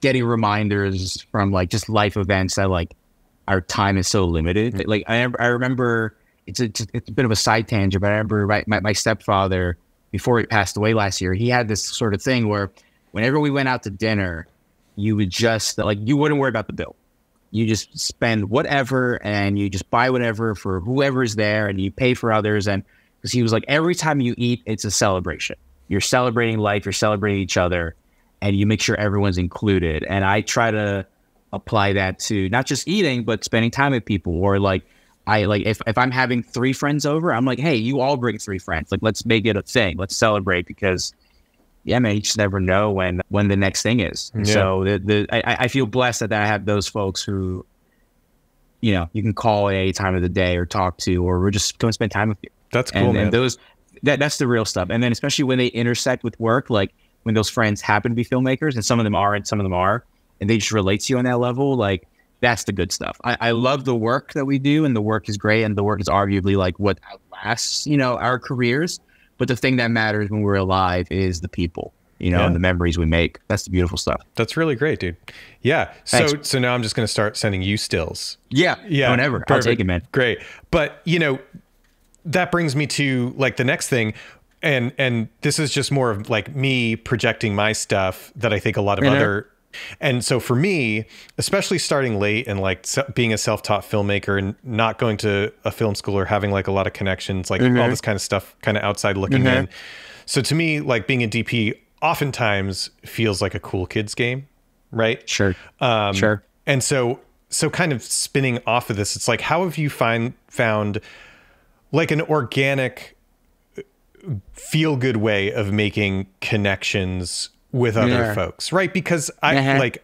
getting reminders from like just life events that like our time is so limited. Mm-hmm. Like I, I remember, it's a, it's a bit of a side tangent, but I remember my, my, my stepfather, before he passed away last year, he had this sort of thing where whenever we went out to dinner, you would just like, you wouldn't worry about the bill. You just spend whatever and you just buy whatever for whoever's there and you pay for others. And because he was like, every time you eat, it's a celebration. You're celebrating life, you're celebrating each other, and you make sure everyone's included. And I try to apply that to not just eating, but spending time with people. Or like, I like if, if I'm having three friends over, I'm like, hey, you all bring three friends. Like, let's make it a thing. Let's celebrate because, yeah, man, you just never know when, when the next thing is. Yeah. So the, the, I, I feel blessed that, that I have those folks who, you know, you can call at any time of the day or talk to, or we're just going to spend time with you. That's cool, and, man. And those, that, that's the real stuff. And then especially when they intersect with work, like when those friends happen to be filmmakers, and some of them are and some of them are, and they just relate to you on that level, like that's the good stuff. I, I love the work that we do, and the work is great, and the work is arguably like what outlasts, you know, our careers. But the thing that matters when we're alive is the people, you know, yeah. and the memories we make. That's the beautiful stuff. That's really great, dude. Yeah. So Thanks. so now I'm just going to start sending you stills. Yeah. Yeah. Whenever. Perfect. I'll take it, man. Great. But, you know, that brings me to like the next thing. And, and this is just more of like me projecting my stuff that I think a lot of you other... know? And so for me, especially starting late and like being a self-taught filmmaker and not going to a film school or having like a lot of connections, like mm-hmm. all this kind of stuff kind of outside looking mm-hmm. in. So to me, like being a D P oftentimes feels like a cool kids game, right? Sure. Um, sure. And so, so kind of spinning off of this, it's like, how have you find found like an organic feel good way of making connections with other yeah. folks, right? Because I uh-huh. like,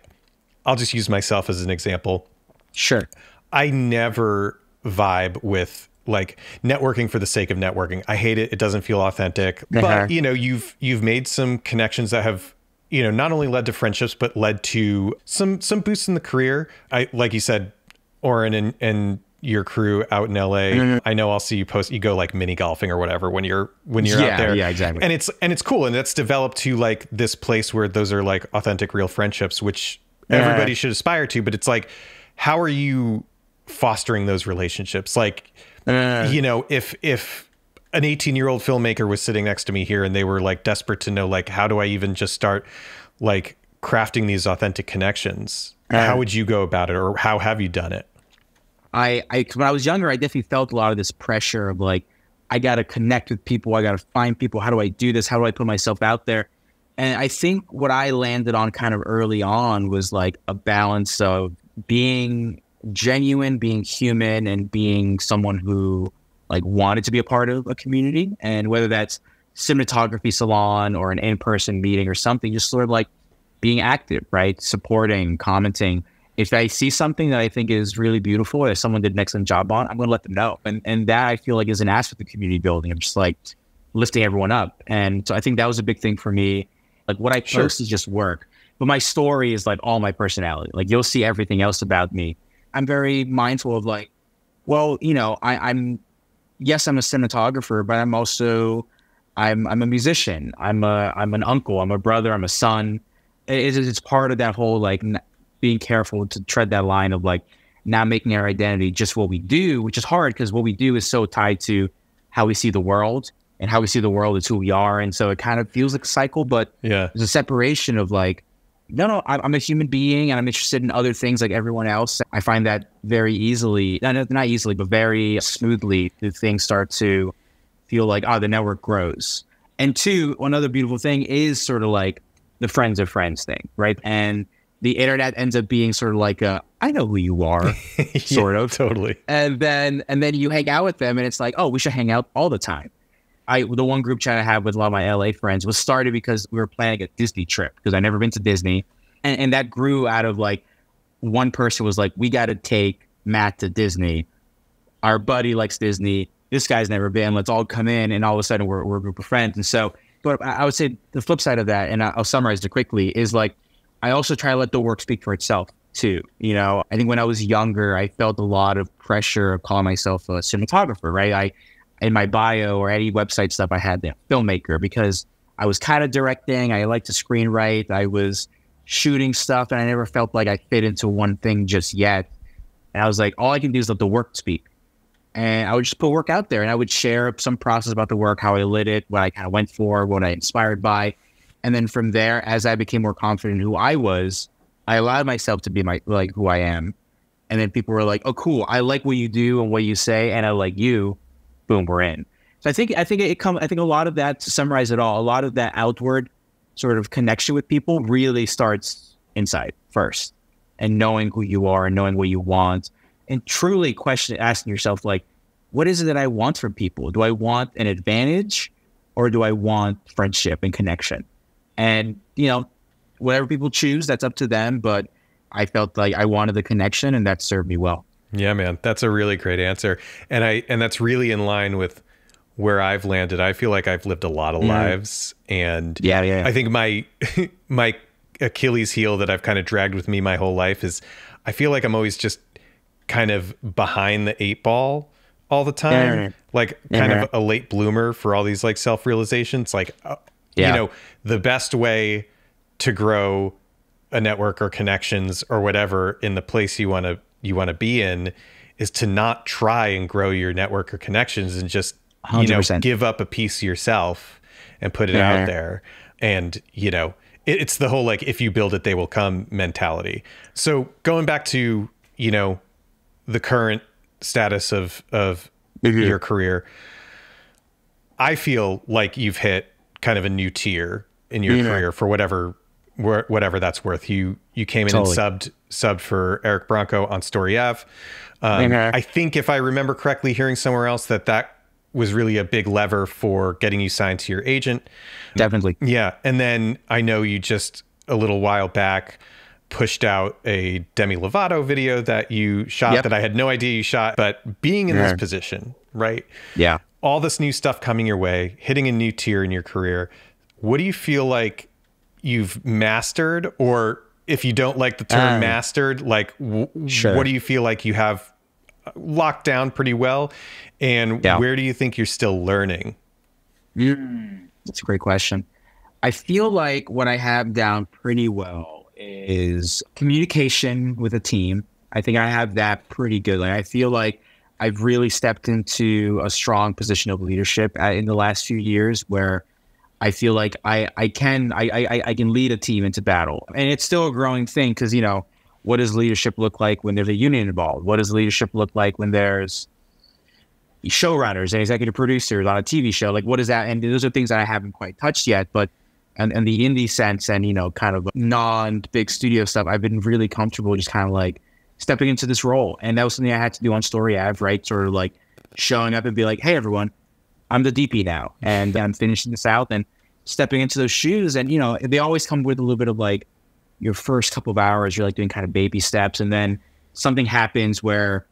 I'll just use myself as an example. Sure. I never vibe with like networking for the sake of networking. I hate it. It doesn't feel authentic, uh-huh. but you know, you've, you've made some connections that have, you know, not only led to friendships, but led to some, some boosts in the career. I, like you said, Oren and, and your crew out in L A, mm-hmm. I know I'll see you post, you go like mini golfing or whatever when you're, when you're yeah, out there. Yeah, exactly. And it's, and it's cool. And that's developed to like this place where those are like authentic, real friendships, which yeah. everybody should aspire to. But it's like, how are you fostering those relationships? Like, uh, you know, if, if an eighteen year old filmmaker was sitting next to me here and they were like desperate to know, like, how do I even just start like crafting these authentic connections? Uh, how would you go about it? Or how have you done it? I, I, when I was younger, I definitely felt a lot of this pressure of like, I got to connect with people. I got to find people. How do I do this? How do I put myself out there? And I think what I landed on kind of early on was like a balance of being genuine, being human, and being someone who like wanted to be a part of a community. And whether that's cinematography salon or an in-person meeting or something, just sort of like being active, right? Supporting, commenting. If I see something that I think is really beautiful that someone did an excellent job on, I'm going to let them know. And and that I feel like is an aspect of the community building. I'm just like lifting everyone up. And so I think that was a big thing for me. Like what I post sure. is just work, but my story is like all my personality. Like you'll see everything else about me. I'm very mindful of like, well, you know, I, I'm, yes, I'm a cinematographer, but I'm also, I'm, I'm a musician. I'm a, I'm an uncle, I'm a brother, I'm a son. It, it's part of that whole like, being careful to tread that line of like not making our identity just what we do, which is hard because what we do is so tied to how we see the world, and how we see the world is who we are. And so it kind of feels like a cycle, but yeah. there's a separation of like, no, no, I'm a human being and I'm interested in other things like everyone else. I find that very easily, not easily, but very smoothly, the things start to feel like, oh, the network grows. And two, another beautiful thing is sort of like the friends of friends thing, right? And the internet ends up being sort of like a, I know who you are, sort yeah, of. Totally. And then and then you hang out with them and it's like, oh, we should hang out all the time. I The one group chat I had with a lot of my L A friends was started because we were planning a Disney trip because I'd never been to Disney. And, and that grew out of like, one person was like, we got to take Matt to Disney. Our buddy likes Disney. This guy's never been. Let's all come in. And all of a sudden we're, we're a group of friends. And so, but I would say the flip side of that, and I'll summarize it quickly, is like, I also try to let the work speak for itself too. You know, I think when I was younger, I felt a lot of pressure of calling myself a cinematographer, right? I, in my bio or any website stuff, I had the filmmaker because I was kind of directing. I liked to screenwrite. I was shooting stuff and I never felt like I fit into one thing just yet. And I was like, all I can do is let the work speak. And I would just put work out there and I would share some process about the work, how I lit it, what I kind of went for, what I inspired by. And then from there, as I became more confident in who I was, I allowed myself to be my like who I am. And then people were like, oh, cool. I like what you do and what you say. And I like you. Boom, we're in. So I think I think it come, I think a lot of that, to summarize it all, a lot of that outward sort of connection with people really starts inside first. And knowing who you are and knowing what you want. And truly question asking yourself, like, what is it that I want from people? Do I want an advantage or do I want friendship and connection? And, you know, whatever people choose, that's up to them. But I felt like I wanted the connection and that served me well. Yeah, man, that's a really great answer. And I and that's really in line with where I've landed. I feel like I've lived a lot of mm. lives. And yeah, yeah, yeah. I think my my Achilles heel that I've kind of dragged with me my whole life is I feel like I'm always just kind of behind the eight ball all the time. Yeah. Like kind yeah. of a late bloomer for all these like self-realizations. Like, uh, yeah. you know, the best way to grow a network or connections or whatever in the place you want to you want to be in is to not try and grow your network or connections and just, one hundred percent. You know, give up a piece of yourself and put it yeah. out there. And, you know, it, it's the whole, like, if you build it, they will come mentality. So going back to, you know, the current status of, of mm-hmm. your career, I feel like you've hit kind of a new tier in your yeah. career for whatever wh whatever that's worth. You you came in totally. and subbed subbed for Eric Bronco on Story F. Um, yeah. I think if I remember correctly, hearing somewhere else that that was really a big lever for getting you signed to your agent. Definitely. Yeah. And then I know you just a little while back pushed out a Demi Lovato video that you shot yep. that I had no idea you shot, but being in yeah. this position, right? Yeah. All this new stuff coming your way, hitting a new tier in your career. What do you feel like you've mastered? Or if you don't like the term um, mastered, like w sure. what do you feel like you have locked down pretty well? And yeah. where do you think you're still learning? Mm, that's a great question. I feel like what I have down pretty well is communication with a team. I think I have that pretty good. Like I feel like I've really stepped into a strong position of leadership in the last few years where I feel like I, I can I, I, I can lead a team into battle. And it's still a growing thing because, you know, what does leadership look like when there's a union involved? What does leadership look like when there's showrunners and executive producers on a T V show? Like, what is that? And those are things that I haven't quite touched yet. But and, and the indie sense and, you know, kind of non-big studio stuff, I've been really comfortable just kind of like stepping into this role. And that was something I had to do on Story Ave, right? Sort of like showing up and be like, hey, everyone, I'm the D P now and I'm finishing this out and stepping into those shoes. And, you know, they always come with a little bit of like your first couple of hours, you're like doing kind of baby steps. And then something happens where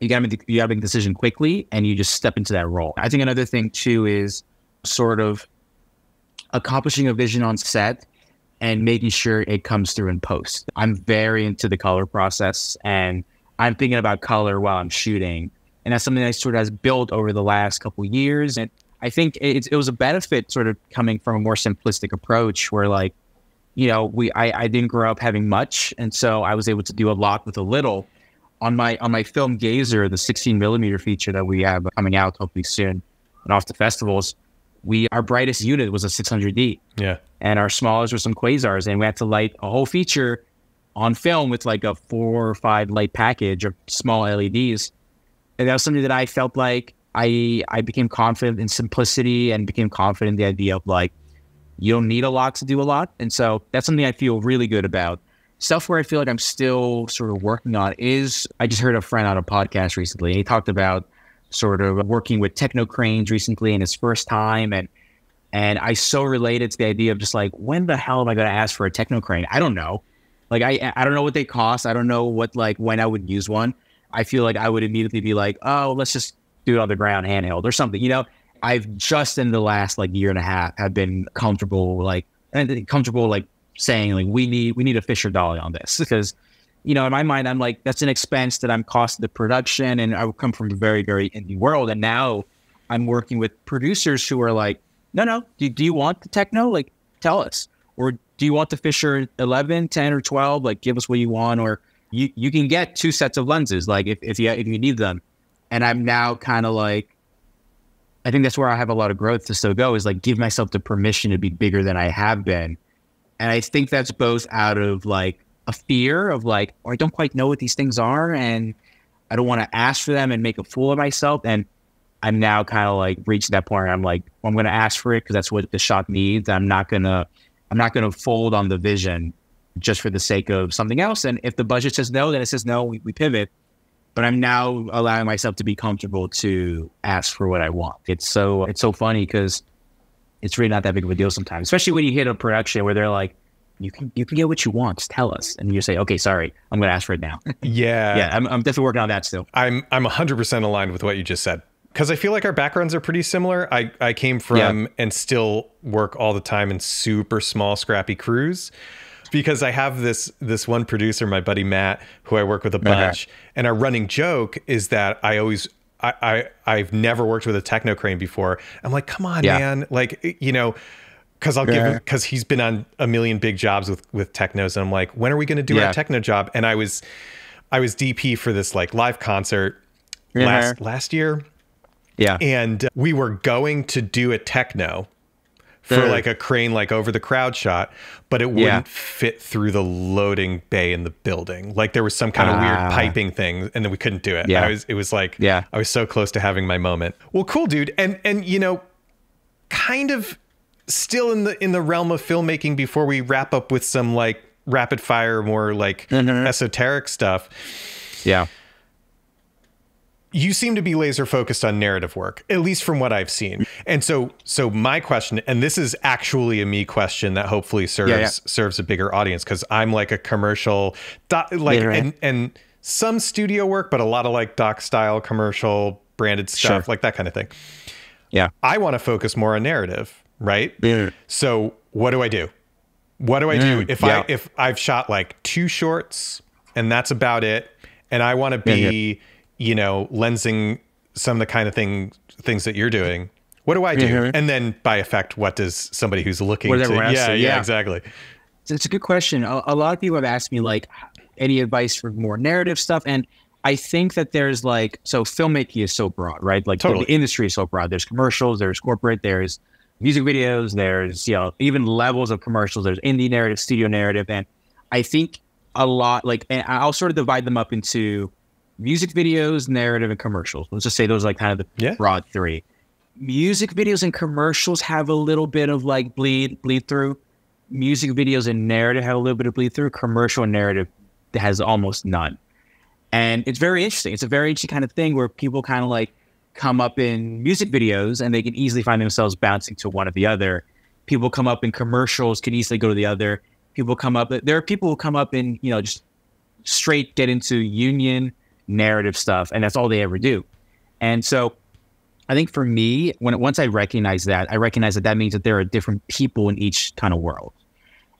you gotta make, you gotta make a decision quickly and you just step into that role. I think another thing too is sort of accomplishing a vision on set and making sure it comes through in post. I'm very into the color process and I'm thinking about color while I'm shooting. And that's something that sort of has built over the last couple of years. And I think it, it was a benefit sort of coming from a more simplistic approach where like, you know, we I, I didn't grow up having much. And so I was able to do a lot with a little. On my on my film Gazer, the sixteen millimeter feature that we have coming out hopefully soon and off to festivals, we our brightest unit was a six hundred D. Yeah. And our smallest were some quasars. And we had to light a whole feature on film with like a four or five light package of small L E Ds. And that was something that I felt like I I became confident in simplicity and became confident in the idea of, like, you don't need a lot to do a lot. And so that's something I feel really good about. Stuff where I feel like I'm still sort of working on is, I just heard a friend on a podcast recently, and he talked about sort of working with techno cranes recently in his first time. And and I so related to the idea of just like, when the hell am I going to ask for a techno crane? I don't know. Like, I I don't know what they cost. I don't know what, like, when I would use one. I feel like I would immediately be like, oh, let's just do it on the ground handheld or something. You know, I've just in the last like year and a half have been comfortable, like, and comfortable, like saying like, we need, we need a Fisher Dolly on this, because, you know, in my mind, I'm like, that's an expense that I'm cost the production. And I come from a very, very indie world. And now I'm working with producers who are like, no, no, do, do you want the techno? Like, tell us. Or do you want the Fisher eleven, ten, or twelve? Like, give us what you want. Or you, you can get two sets of lenses, like, if, if you, if you need them. And I'm now kind of like, I think that's where I have a lot of growth to still go, is like, give myself the permission to be bigger than I have been. And I think that's both out of like a fear of like, oh, I don't quite know what these things are, and I don't want to ask for them and make a fool of myself. And I'm now kind of like reached that point where I'm like, well, I'm going to ask for it because that's what the shot needs. I'm not going to, I'm not going to fold on the vision just for the sake of something else. And if the budget says no, then it says no, we, we pivot. But I'm now allowing myself to be comfortable to ask for what I want. It's so it's so funny because it's really not that big of a deal sometimes, especially when you hit a production where they're like, you can you can get what you want, just tell us. And you say, okay, sorry, I'm going to ask for it now. Yeah. Yeah, I'm, I'm definitely working on that still. I'm I'm one hundred percent aligned with what you just said, because I feel like our backgrounds are pretty similar. I, I came from yeah. and still work all the time in super small, scrappy crews. Because I have this this one producer, my buddy Matt, who I work with a bunch, okay. and our running joke is that I always I, I I've never worked with a techno crane before. I'm like, come on, yeah. man, like, you know, because I'll yeah. give him, because he's been on a million big jobs with with technos, and I'm like, when are we going to do yeah. our techno job? And I was I was D P for this like live concert yeah. last last year, yeah, and we were going to do a techno. For like a crane, like over the crowd shot, but it wouldn't yeah. fit through the loading bay in the building. Like there was some kind of uh, weird piping thing, and then we couldn't do it. Yeah. I was, it was like, yeah. I was so close to having my moment. Well, cool, dude. And, and, you know, kind of still in the, in the realm of filmmaking before we wrap up with some like rapid fire, more like mm-hmm. esoteric stuff. Yeah. You seem to be laser focused on narrative work, at least from what I've seen. And so, so my question, and this is actually a me question that hopefully serves, yeah, yeah. serves a bigger audience. Cause I'm like a commercial doc, like, yeah, right. and, and some studio work, but a lot of like doc style, commercial branded stuff, sure. like that kind of thing. Yeah. I want to focus more on narrative, right? Yeah. So what do I do? What do I do? Mm, if yeah. I, if I've shot like two shorts and that's about it. And I want to be, yeah, yeah. you know, lensing some of the kind of thing, things that you're doing. What do I do? Mm-hmm. And then by effect, what does somebody who's looking to, yeah, yeah, yeah, exactly. So it's a good question. A, a lot of people have asked me like, any advice for more narrative stuff? And I think that there's like, so filmmaking is so broad, right? Like totally. The industry is so broad. There's commercials, there's corporate, there's music videos, there's, you know, even levels of commercials, there's indie narrative, studio narrative. And I think a lot, like, and I'll sort of divide them up into music videos, narrative, and commercials. Let's just say those are like kind of the yeah. broad three. Music videos and commercials have a little bit of like bleed bleed through. Music videos and narrative have a little bit of bleed through. Commercial and narrative has almost none. And it's very interesting. It's a very interesting kind of thing where people kind of like come up in music videos and they can easily find themselves bouncing to one or the other. People come up in commercials can easily go to the other. People come up, there are people who come up in, you know, just straight get into union narrative stuff, and that's all they ever do. And so I think for me, when once I recognize that, I recognize that that means that there are different people in each kind of world,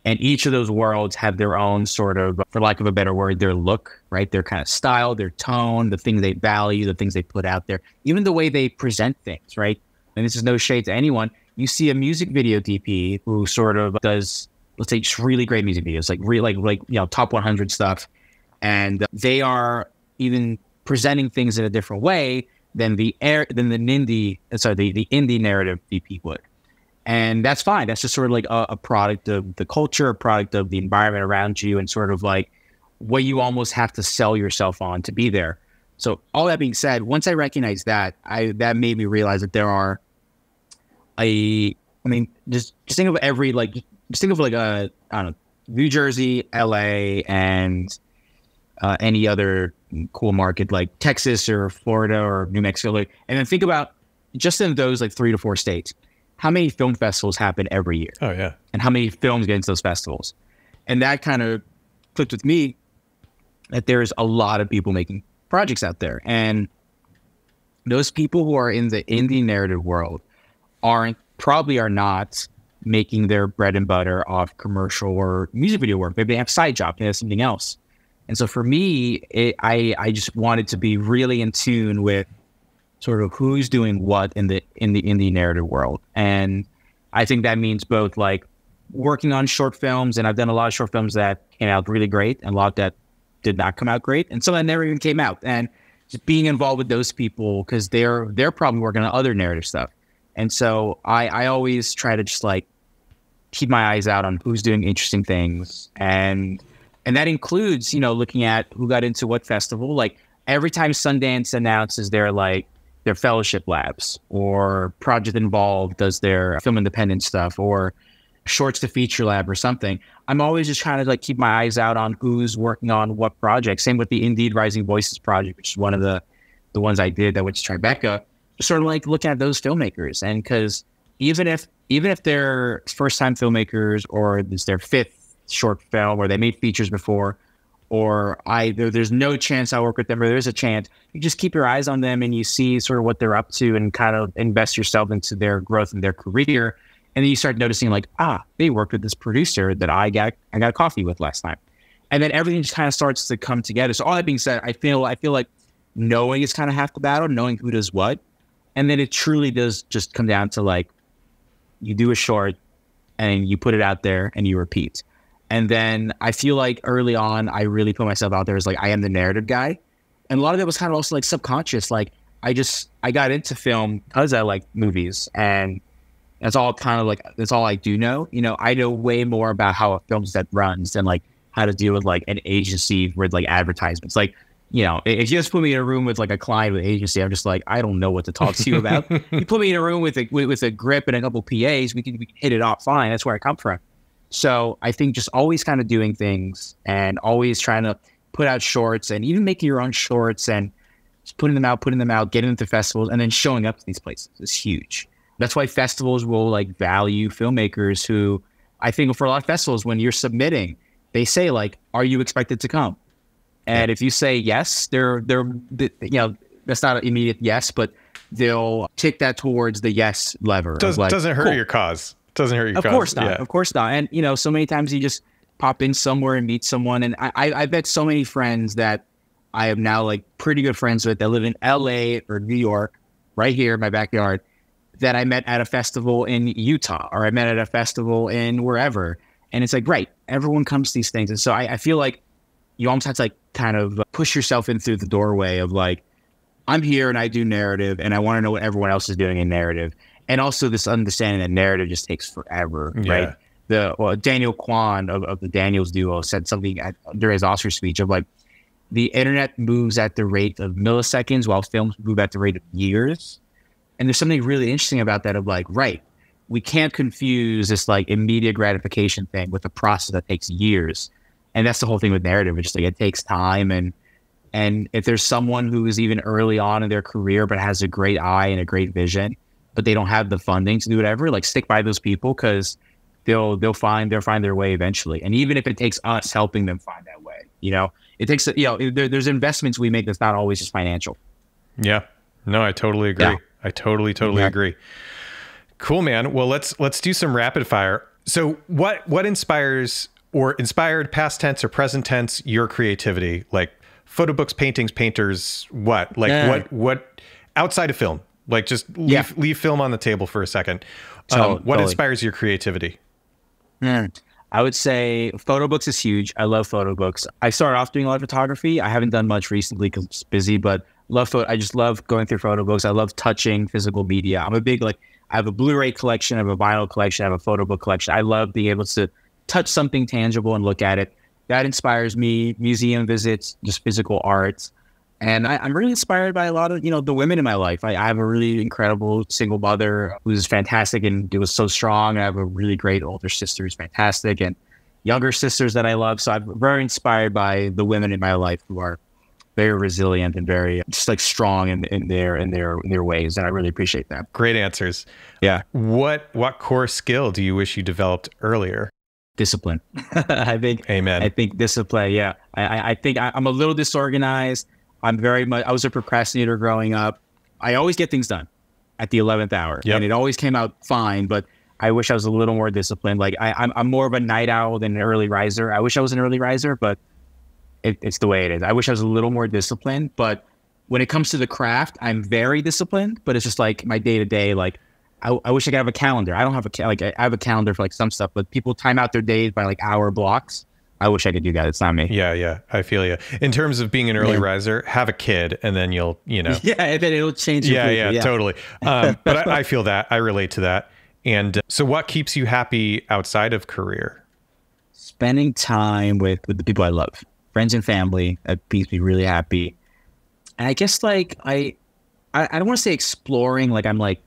and each of those worlds have their own sort of, for lack of a better word, their look, right? Their kind of style, their tone, the things they value, the things they put out there, even the way they present things, right? And this is no shade to anyone. You see a music video D P who sort of does, let's say, just really great music videos, like really like like you know top one hundred stuff, and they are even presenting things in a different way than the air than the indie sorry the, the indie narrative D P would, and that's fine. That's just sort of like a, a product of the culture, a product of the environment around you, and sort of like what you almost have to sell yourself on to be there. So all that being said, once I recognized that, I that made me realize that there are a, I mean, just, just think of every, like, just think of like, a, I don't know, New Jersey, L A, and uh, any other cool market like Texas or Florida or New Mexico. Like, and then think about just in those like three to four states, how many film festivals happen every year? Oh, yeah. And how many films get into those festivals? And that kind of clicked with me that there's a lot of people making projects out there. And those people who are in the indie narrative world aren't, probably are not making their bread and butter off commercial or music video work. Maybe they have side jobs, they have something else. And so for me, it, I, I just wanted to be really in tune with sort of who's doing what in the in the indie narrative world. And I think that means both like working on short films, and I've done a lot of short films that came out really great and a lot that did not come out great, and some that never even came out. And just being involved with those people, because they're they're probably working on other narrative stuff. And so I, I always try to just like keep my eyes out on who's doing interesting things. And and that includes, you know, looking at who got into what festival. Like every time Sundance announces their like their fellowship labs, or Project Involved does their film independent stuff, or Shorts to Feature Lab or something, I'm always just trying to like keep my eyes out on who's working on what project. Same with the Indeed Rising Voices project, which is one of the the ones I did that went to Tribeca. Just sort of like looking at those filmmakers, and because even if even if they're first time filmmakers, or it's their fifth short film, or they made features before, or I there, there's no chance I'll work with them, or there's a chance, you just keep your eyes on them and you see sort of what they're up to, and kind of invest yourself into their growth and their career. And then you start noticing like, ah, they worked with this producer that I got I got coffee with last time. And then everything just kind of starts to come together. So all that being said, I feel I feel like knowing is kind of half the battle, knowing who does what. And then it truly does just come down to like, you do a short and you put it out there and you repeat. And then I feel like early on, I really put myself out there as like, I am the narrative guy. And a lot of it was kind of also like subconscious. Like I just, I got into film because I like movies, and that's all kind of like, that's all I do know. You know, I know way more about how a film set runs than like how to deal with like an agency with like advertisements. Like, you know, if you just put me in a room with like a client with an agency, I'm just like, I don't know what to talk to you about. You put me in a room with a, with, with a grip and a couple P As, we can, we can hit it off fine. That's where I come from. So I think just always kind of doing things and always trying to put out shorts, and even making your own shorts and just putting them out, putting them out, getting into festivals, and then showing up to these places is huge. That's why festivals will like value filmmakers who, I think for a lot of festivals, when you're submitting, they say like, are you expected to come? And if you say yes, they're they're you know, that's not an immediate yes, but they'll tick that towards the yes lever. Does, like, doesn't hurt cool. your cause. Doesn't hurt your of cause. Of course not. Yeah. Of course not. And you know, so many times you just pop in somewhere and meet someone. And I, I I've met so many friends that I am now like pretty good friends with that live in L A or New York, right here in my backyard, that I met at a festival in Utah, or I met at a festival in wherever. And it's like, right, everyone comes to these things. And so I, I feel like you almost have to like kind of push yourself in through the doorway of like, I'm here and I do narrative and I want to know what everyone else is doing in narrative. And also this understanding that narrative just takes forever, yeah. right? The well, Daniel Kwan of, of the Daniels duo said something at, during his Oscar speech of like, the internet moves at the rate of milliseconds while films move at the rate of years. And there's something really interesting about that of like, right, we can't confuse this like immediate gratification thing with a process that takes years. And that's the whole thing with narrative. It's just like, it takes time. And and if there's someone who is even early on in their career, but has a great eye and a great vision, but they don't have the funding to do whatever, like stick by those people, because they'll they'll find they'll find their way eventually. And even if it takes us helping them find that way, you know, it takes, you know, there, there's investments we make that's not always just financial. Yeah, no, I totally agree. Yeah. I totally, totally exactly. agree. Cool, man. Well, let's, let's do some rapid fire. So what, what inspires or inspired past tense or present tense, your creativity, like photo books, paintings, painters, what, like yeah. what, what outside of film, like just leave, yeah. leave film on the table for a second. Um, totally, what totally. inspires your creativity? Mm. I would say photo books is huge. I love photo books. I started off doing a lot of photography. I haven't done much recently because it's busy, but love photo. I just love going through photo books. I love touching physical media. I'm a big, like, I have a Blu-ray collection, I have a vinyl collection, I have a photo book collection. I love being able to touch something tangible and look at it. That inspires me. Museum visits, just physical art. And I, I'm really inspired by a lot of, you know, the women in my life. I, I have a really incredible single mother who's fantastic and was so strong. I have a really great older sister who's fantastic and younger sisters that I love. So I'm very inspired by the women in my life who are very resilient and very just like strong in, in their in their in their ways. And I really appreciate that. Great answers. Yeah. What what core skill do you wish you developed earlier? Discipline. I think. Amen. I think discipline. Yeah. I, I think I, I'm a little disorganized. I'm very much, I was a procrastinator growing up. I always get things done at the eleventh hour. Yep. And it always came out fine, but I wish I was a little more disciplined. Like I, I'm, I'm more of a night owl than an early riser. I wish I was an early riser, but it, it's the way it is. I wish I was a little more disciplined, but when it comes to the craft, I'm very disciplined, but it's just like my day to day, like I, I wish I could have a calendar. I don't have a, ca- like I have a calendar for like some stuff, but people time out their days by like hour blocks. I wish I could do that. It's not me. Yeah, yeah. I feel you. In terms of being an early yeah. riser, have a kid and then you'll, you know. Yeah, and then it'll change your yeah, yeah, yeah, totally. Um, but I, I feel that. I relate to that. And uh, so what keeps you happy outside of career? Spending time with, with the people I love. Friends and family. That makes me really happy. And I guess like, I, I, I don't want to say exploring, like I'm like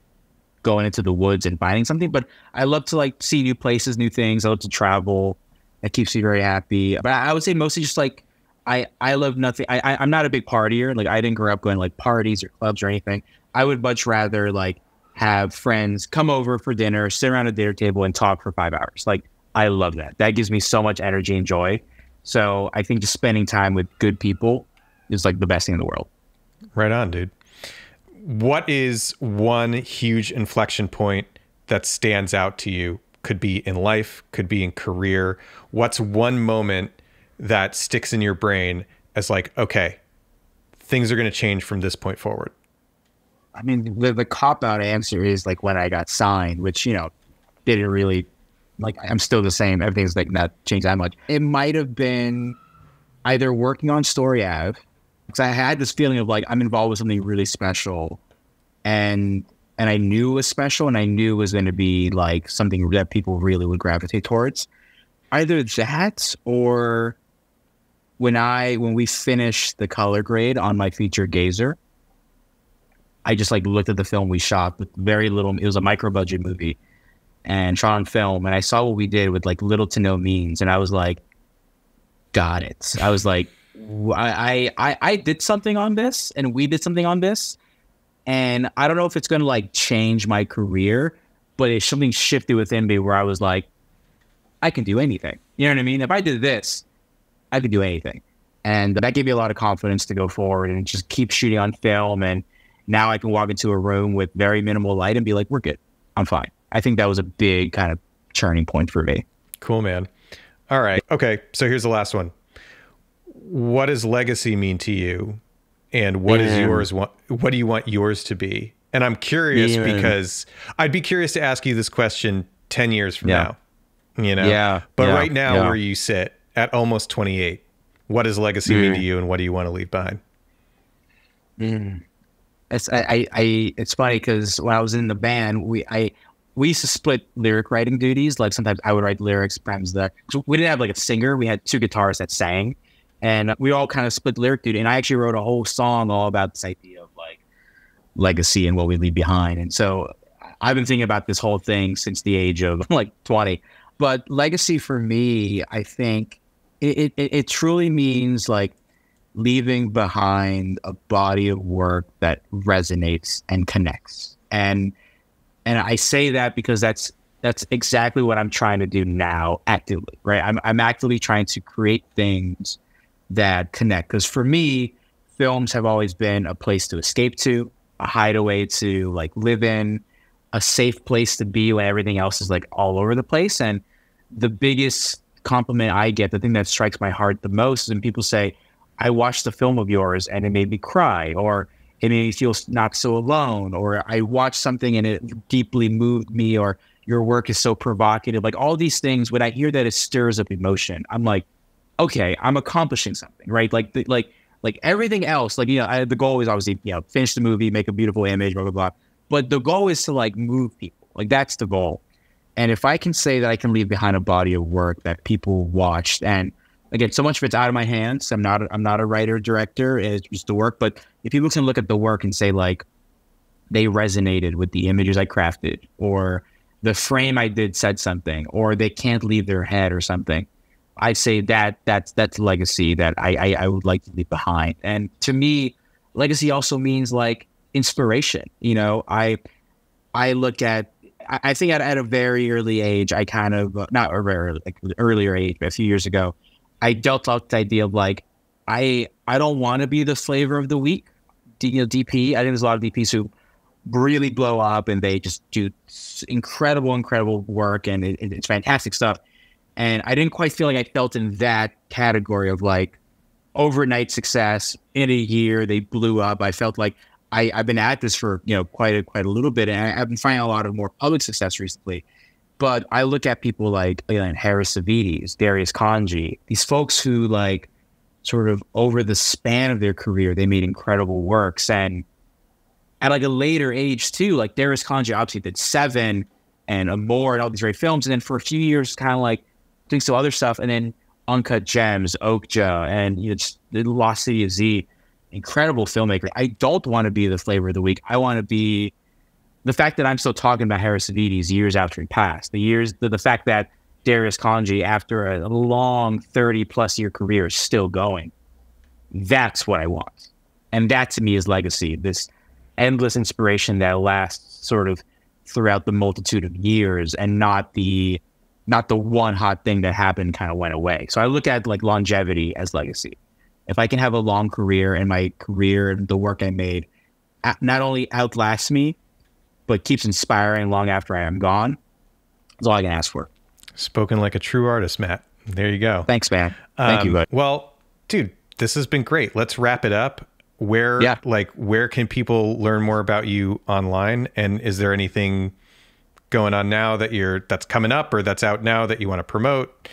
going into the woods and finding something, but I love to like see new places, new things. I love to travel. It keeps me very happy. But I would say mostly just like, I, I love nothing. I, I, I'm not a big partier. Like I didn't grow up going like parties or clubs or anything. I would much rather like have friends come over for dinner, sit around a dinner table and talk for five hours. Like I love that. That gives me so much energy and joy. So I think just spending time with good people is like the best thing in the world. Right on, dude. What is one huge inflection point that stands out to you? Could be in life, could be in career. What's one moment that sticks in your brain as like, okay, things are going to change from this point forward? I mean, the, the cop-out answer is like when I got signed, which, you know, didn't really, like, I'm still the same. Everything's like not changed that much. It might have been either working on Story Ave, because I had this feeling of like, I'm involved with something really special. And And I knew it was special, and I knew it was going to be like something that people really would gravitate towards. Either that, or when I when we finished the color grade on my feature Gazer, I just like looked at the film we shot with very little. It was a micro budget movie, and shot on film. And I saw what we did with like little to no means, and I was like, got it. I was like, I I I did something on this, and we did something on this. And I don't know if it's going to like change my career, but it's something shifted within me where I was like, I can do anything. You know what I mean? If I did this, I could do anything. And that gave me a lot of confidence to go forward and just keep shooting on film. And now I can walk into a room with very minimal light and be like, we're good. I'm fine. I think that was a big kind of turning point for me. Cool, man. All right. Okay. So here's the last one. What does legacy mean to you? And what is yours? What do you want yours to be? And I'm curious yeah. because I'd be curious to ask you this question ten years from yeah. now, you know, yeah. but yeah. right now yeah. where you sit at almost twenty-eight, what does legacy mm. mean to you and what do you want to leave behind? Mm. It's, I, I, it's funny because when I was in the band, we, I, we used to split lyric writing duties. Like sometimes I would write lyrics, perhaps that we didn't have like a singer. We had two guitarists that sang. And we all kind of split lyric duty. And I actually wrote a whole song all about this idea of like legacy and what we leave behind. And so I've been thinking about this whole thing since the age of like twenty. But legacy for me, I think it, it, it truly means like leaving behind a body of work that resonates and connects. And and I say that because that's that's exactly what I'm trying to do now actively, right? I'm I'm actively trying to create things that connect, because for me films have always been a place to escape to, a hideaway to like live in, a safe place to be when everything else is like all over the place. And the biggest compliment I get, the thing that strikes my heart the most, is when people say, I watched the film of yours and it made me cry, or it made me feel not so alone, or I watched something and it deeply moved me, or your work is so provocative. Like all these things, when I hear that, it stirs up emotion. I'm like, okay, I'm accomplishing something, right? Like, the, like, like everything else, like, you know, I, the goal is obviously, you know, finish the movie, make a beautiful image, blah, blah, blah. But the goal is to like move people. Like that's the goal. And if I can say that I can leave behind a body of work that people watched, and again, so much of it's out of my hands. I'm not, I'm not a writer, director. It's just the work. But if people can look at the work and say, like, they resonated with the images I crafted, or the frame I did said something, or they can't leave their head or something, I'd say that that's that's legacy that I, I, I would like to leave behind. And to me, legacy also means, like, inspiration. You know, I I look at, I think at, at a very early age, I kind of, not a very early, like earlier age, but a few years ago, I dealt out the idea of, like, I I don't want to be the flavor of the week. D, you know, D P, I think there's a lot of D Ps who really blow up and they just do incredible, incredible work, and it, it's fantastic stuff. And I didn't quite feel like I felt in that category of, like, overnight success. In a year, they blew up. I felt like I, I've been at this for, you know, quite a, quite a little bit, and I, I've been finding a lot of more public success recently. But I look at people like, you know, Harris Savides, Darius Khondji, these folks who, like, sort of over the span of their career, they made incredible works. And at, like, a later age too, like Darius Khondji obviously did Seven and Amore and all these great films. And then for a few years, kind of like doing some other stuff. And then Uncut Gems, Okja, and, you know, just The Lost City of Z. Incredible filmmaker. I don't want to be the flavor of the week. I want to be the fact that I'm still talking about Harris Savides years after he passed. The years, the, the fact that Darius Khondji, after a long thirty plus year career, is still going. That's what I want, and that to me is legacy. This endless inspiration that lasts sort of throughout the multitude of years, and not the not the one hot thing that happened kind of went away. So I look at, like, longevity as legacy. If I can have a long career, and my career and the work I made not only outlasts me, but keeps inspiring long after I am gone, that's all I can ask for. Spoken like a true artist, Matt. There you go. Thanks, man. Um, Thank you, bud. Well, dude, this has been great. Let's wrap it up. Where, yeah. like, where can people learn more about you online? And is there anything going on now that you're that's coming up or that's out now that you want to promote?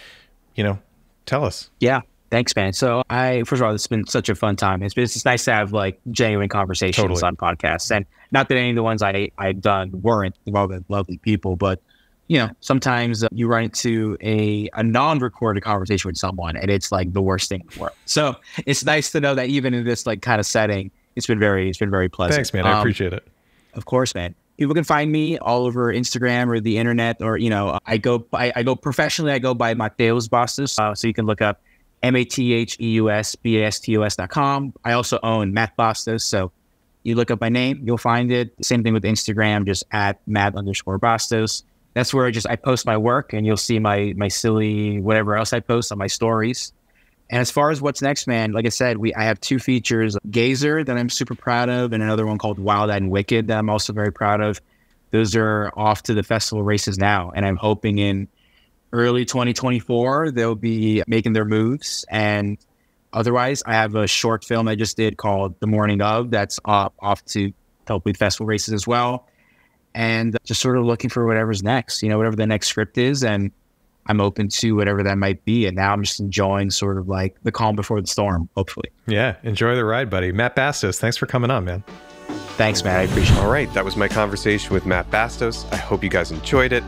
You know, tell us. Yeah. Thanks, man. So I, first of all, it's been such a fun time. It's been, it's nice to have, like, genuine conversations totally. on podcasts, and not that any of the ones I I've done weren't. They've all been lovely people, but, you know, sometimes uh, you run into a a non-recorded conversation with someone, and it's like the worst thing in the world. So it's nice to know that even in this, like, kind of setting, it's been very it's been very pleasant. Thanks, man. I um, appreciate it. Of course, man. People can find me all over Instagram or the internet, or, you know, I go I, I go professionally. I go by Matheus Bastos, uh, so you can look up M A T H E U S B A S T O S dot com. I also own Matt Bastos, so you look up my name, you'll find it. Same thing with Instagram, just at Matt underscore Bastos. That's where I just I post my work, and you'll see my my silly whatever else I post on my stories. And as far as what's next, man, like I said, we I have two features, Gazer, that I'm super proud of, and another one called Wild Ed and Wicked that I'm also very proud of. Those are off to the festival races now, and I'm hoping in early twenty twenty-four, they'll be making their moves. And otherwise, I have a short film I just did called The Morning Of that's off, off to help with festival races as well. And just sort of looking for whatever's next, you know, whatever the next script is. And I'm open to whatever that might be. And now I'm just enjoying sort of like the calm before the storm, hopefully. Yeah. Enjoy the ride, buddy. Matt Bastos, thanks for coming on, man. Thanks, Matt. I appreciate it. All right. That was my conversation with Matt Bastos. I hope you guys enjoyed it.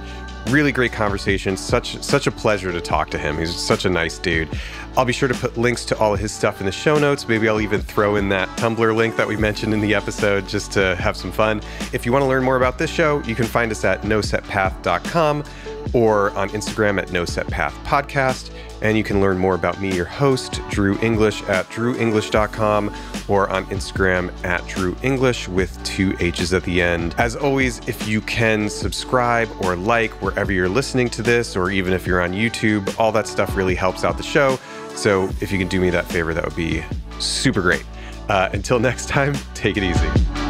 Really great conversation. Such such a pleasure to talk to him. He's such a nice dude. I'll be sure to put links to all of his stuff in the show notes. Maybe I'll even throw in that Tumblr link that we mentioned in the episode just to have some fun. If you want to learn more about this show, you can find us at no set path dot com or on Instagram at no set path podcast. And you can learn more about me, your host, Drew English, at drew english dot com or on Instagram at drew english with two H's at the end. As always, if you can subscribe or like wherever you're listening to this, or even if you're on YouTube, all that stuff really helps out the show. So if you can do me that favor, that would be super great. Uh, until next time, take it easy.